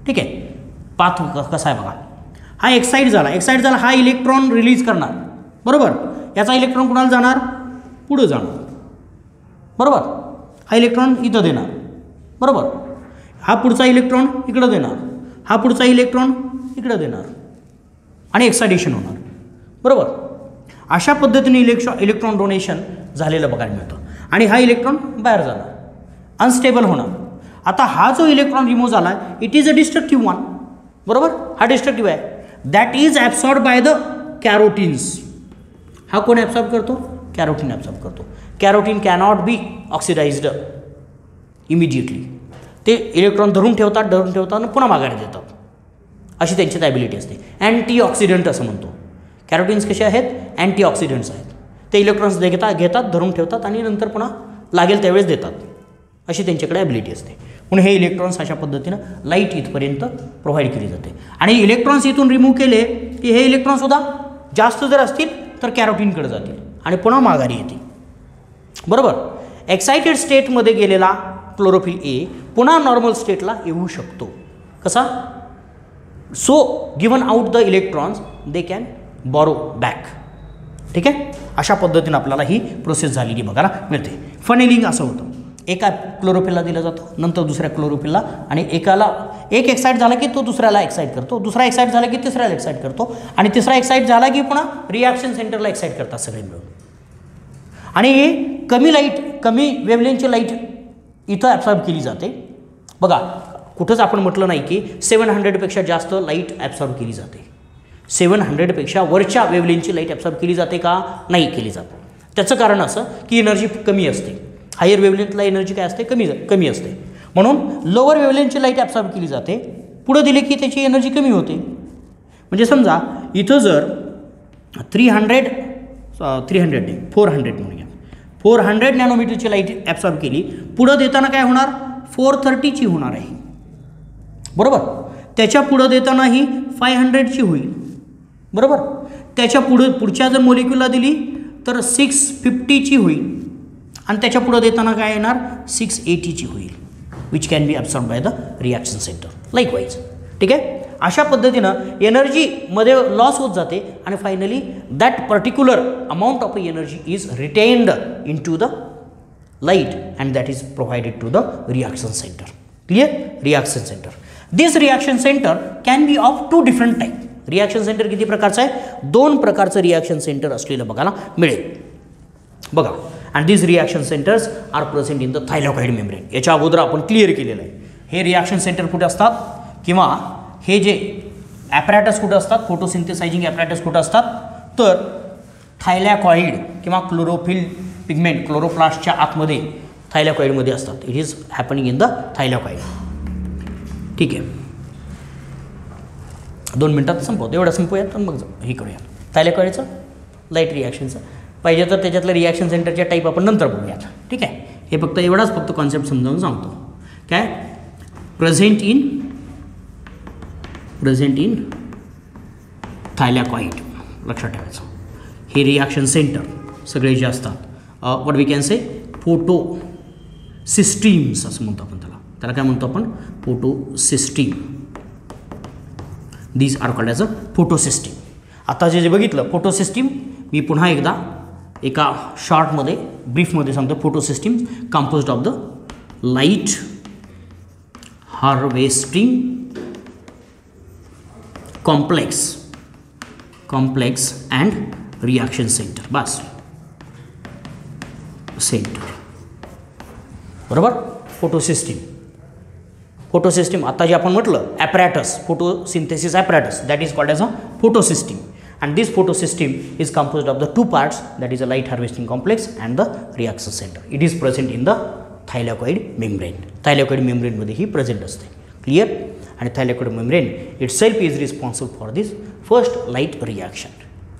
ठीक आहे पाथ कसा आहे बघा हा एक्साइट झाला एक्साइट झाला हा इलेक्ट्रॉन रिलीज करणार बरोबर याचा इलेक्ट्रॉन कुणाला जाणार पुढे जाणार बरोबर हा इलेक्ट्रॉन इथं देणार बरोबर हा पुढचा इलेक्ट्रॉन इकडे देणार हा पुढचा इलेक्ट्रॉन इकडे देणार आणि एक्सायटेशन होणार बरोबर. अशा पद्धतीने इलेक्ट्रॉ इलेक्ट्रॉन डोनेशन झालेलं बघायला मिळतं आणि हा इलेक्ट्रॉन बाहेर जाणार अनस्टेबल होणार. आता हा जो इलेक्ट्रॉन रिमूव्ह झाला it is a destructive one बरोबर हा डिस्ट्रक्टिव्ह आहे That is absorbed by the carotenes. हा कोण ॲब्सॉर्ब करतो कॅरोटीन ॲब्सॉर्ब करतो carotene cannot be oxidised immediately ते इलेक्ट्रॉन धरून ठेवतात धरून ठेवतात आणि पुन्हा माघारी देतात अशी त्यांची ॲबिलिटी असते अँटी ऑक्सिडंट असं म्हणतो. कॅरोटीन्स कसे आहेत अँटी ऑक्सिडंट्स आहेत ते इलेक्ट्रॉन्स देतात घेतात धरून ठेवतात आणि नंतर पुन्हा लागेल त्यावेळेस देतात अशी त्यांच्याकडे ॲबिलिटी असते म्हणून हे इलेक्ट्रॉन्स अशा पद्धतीनं लाईट इथपर्यंत प्रोव्हाइड केली जाते आणि इलेक्ट्रॉन्स इथून रिमूव्ह केले की हे इलेक्ट्रॉनसुद्धा जास्त जर असतील तर कॅरोटीनकडे जातील आणि पुन्हा माघारी येतील बरोबर. एक्सायटेड स्टेटमध्ये गेलेला क्लोरोफिल ए पुन्हा नॉर्मल स्टेटला येऊ शकतो कसा so given out the electrons they can borrow back ठीक आहे. अशा पद्धतीनं आपल्याला ही प्रोसेस झालेली बघायला मिळते. फनेलिंग असं होतं एका क्लोरोफिलला दिला जातो नंतर दुसऱ्या क्लोरोफिलला आणि एकाला एक एक्साइट झाला की तो दुसऱ्याला एक्साइट करतो दुसरा एक्साइट झाला की तिसऱ्याला एक्साइट करतो आणि तिसरा एक्साइट झाला की पुन्हा रिॲक्शन सेंटरला एक्साइट करतात सगळे मिळून आणि हे कमी लाईट कमी वेव्हलेंथची लाईट इथं ॲब्सॉर्ब केली जाते बघा कुठंच आपण म्हटलं नाही की सेवन हंड्रेडपेक्षा जास्त लाईट ॲब्सॉर्ब केली जाते सेवन हंड्रेडपेक्षा वरच्या वेव्हलेंथची लाईट ॲब्सॉर्ब केली जाते का नाही केली जाते त्याचं कारण असं की एनर्जी कमी असते हायर वेव्हलेंथला एनर्जी काय असते कमी कमी असते म्हणून लोअर वेव्हलेंथची लाईट ॲब्सॉर्ब केली जाते पुढे दिले की त्याची एनर्जी कमी होते म्हणजे समजा इथं जर थ्री हंड्रेड थ्री हंड्रेड नाही फोर हंड्रेड म्हणूया फोर हंड्रेड नॅनोमीटरची लाईट ॲब्सॉर्ब केली पुढं देताना काय होणार फोर थर्टीची होणार आहे बरोबर त्याच्या पुढं देताना ही फाय हंड्रेडची होईल बरोबर त्याच्या पुढं पुढच्या जर मोलिक्यूलला दिली तर सिक्स फिफ्टीची होईल आणि त्याच्या पुढे देताना काय येणार सिक्स एटीची होईल which can be absorb by the reaction centre likewise ठीक आहे. अशा पद्धतीनं एनर्जीमध्ये लॉस होत जाते आणि finally that particular amount of energy is retained in to the light and that is provided to the reaction centre clear reaction centre. This reaction centre can be of two different type reaction centre किती प्रकारचं आहे दोन प्रकारचं reaction centre असलेलं बघायला मिळेल बघा. And these reaction centers are present in the thylakoid membrane. याच्या अगोदर आपण क्लिअर केलेलं आहे हे रिॲक्शन सेंटर कुठे असतात किंवा हे जे ॲपॅरेटस कुठे असतात फोटोसिंथेसायझिंग ॲपॅरेटस कुठे असतात तर थायलॅकॉइड किंवा क्लोरोफिल पिगमेंट क्लोरोप्लास्टच्या आतमध्ये थायलॅकॉइडमध्ये असतात it is happening in the thylakoid ठीक आहे. दोन मिनटात संपवतो, एवढं संपूयात. पण मग हे करूया थायलेकॉइडचं लाईट रिॲक्शनचं. पाहिजे तर त्याच्यातलं रिॲक्शन सेंटरच्या टाईप आपण नंतर बघूयात, ठीक आहे. हे फक्त एवढाच फक्त कॉन्सेप्ट समजावून सांगतो. काय प्रेझेंट इन प्रेझेंट इन थायलॅकॉइड लक्षात ठेवायचं. हे रिॲक्शन सेंटर सगळे जे असतात what we can say photo systems असं म्हणतो आपण त्याला. त्याला काय म्हणतो आपण photo system. These are called as a photosystem. आता जे जे बघितलं फोटोसिस्टीम मी पुनः एकदा एका शॉर्ट मध्ये ब्रीफ मध्ये सांगतो. Photosystem composed of the light harvesting complex complex and reaction centre बस सेंटर बरोबर. फोटोसिस्टीम फोटोसिस्टीम आता जे आपण म्हटलं apparatus photosynthesis apparatus that is called as a photosystem. And this photosystem is composed of the two parts, that is a light harvesting complex and the reaction center. It is present in the thylakoid membrane. Thylakoid membrane मध्ये ही present असते, clear? And thylakoid membrane itself is responsible for this first light reaction,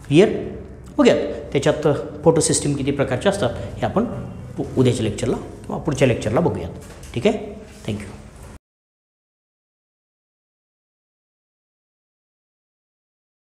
clear? Okay. त्याच्यात photosystem किती प्रकारचे असतात हे आपण उद्याच्या लेक्चरला किंवा पुढच्या लेक्चरला बघूयात, ठीक आहे. थँक्यू.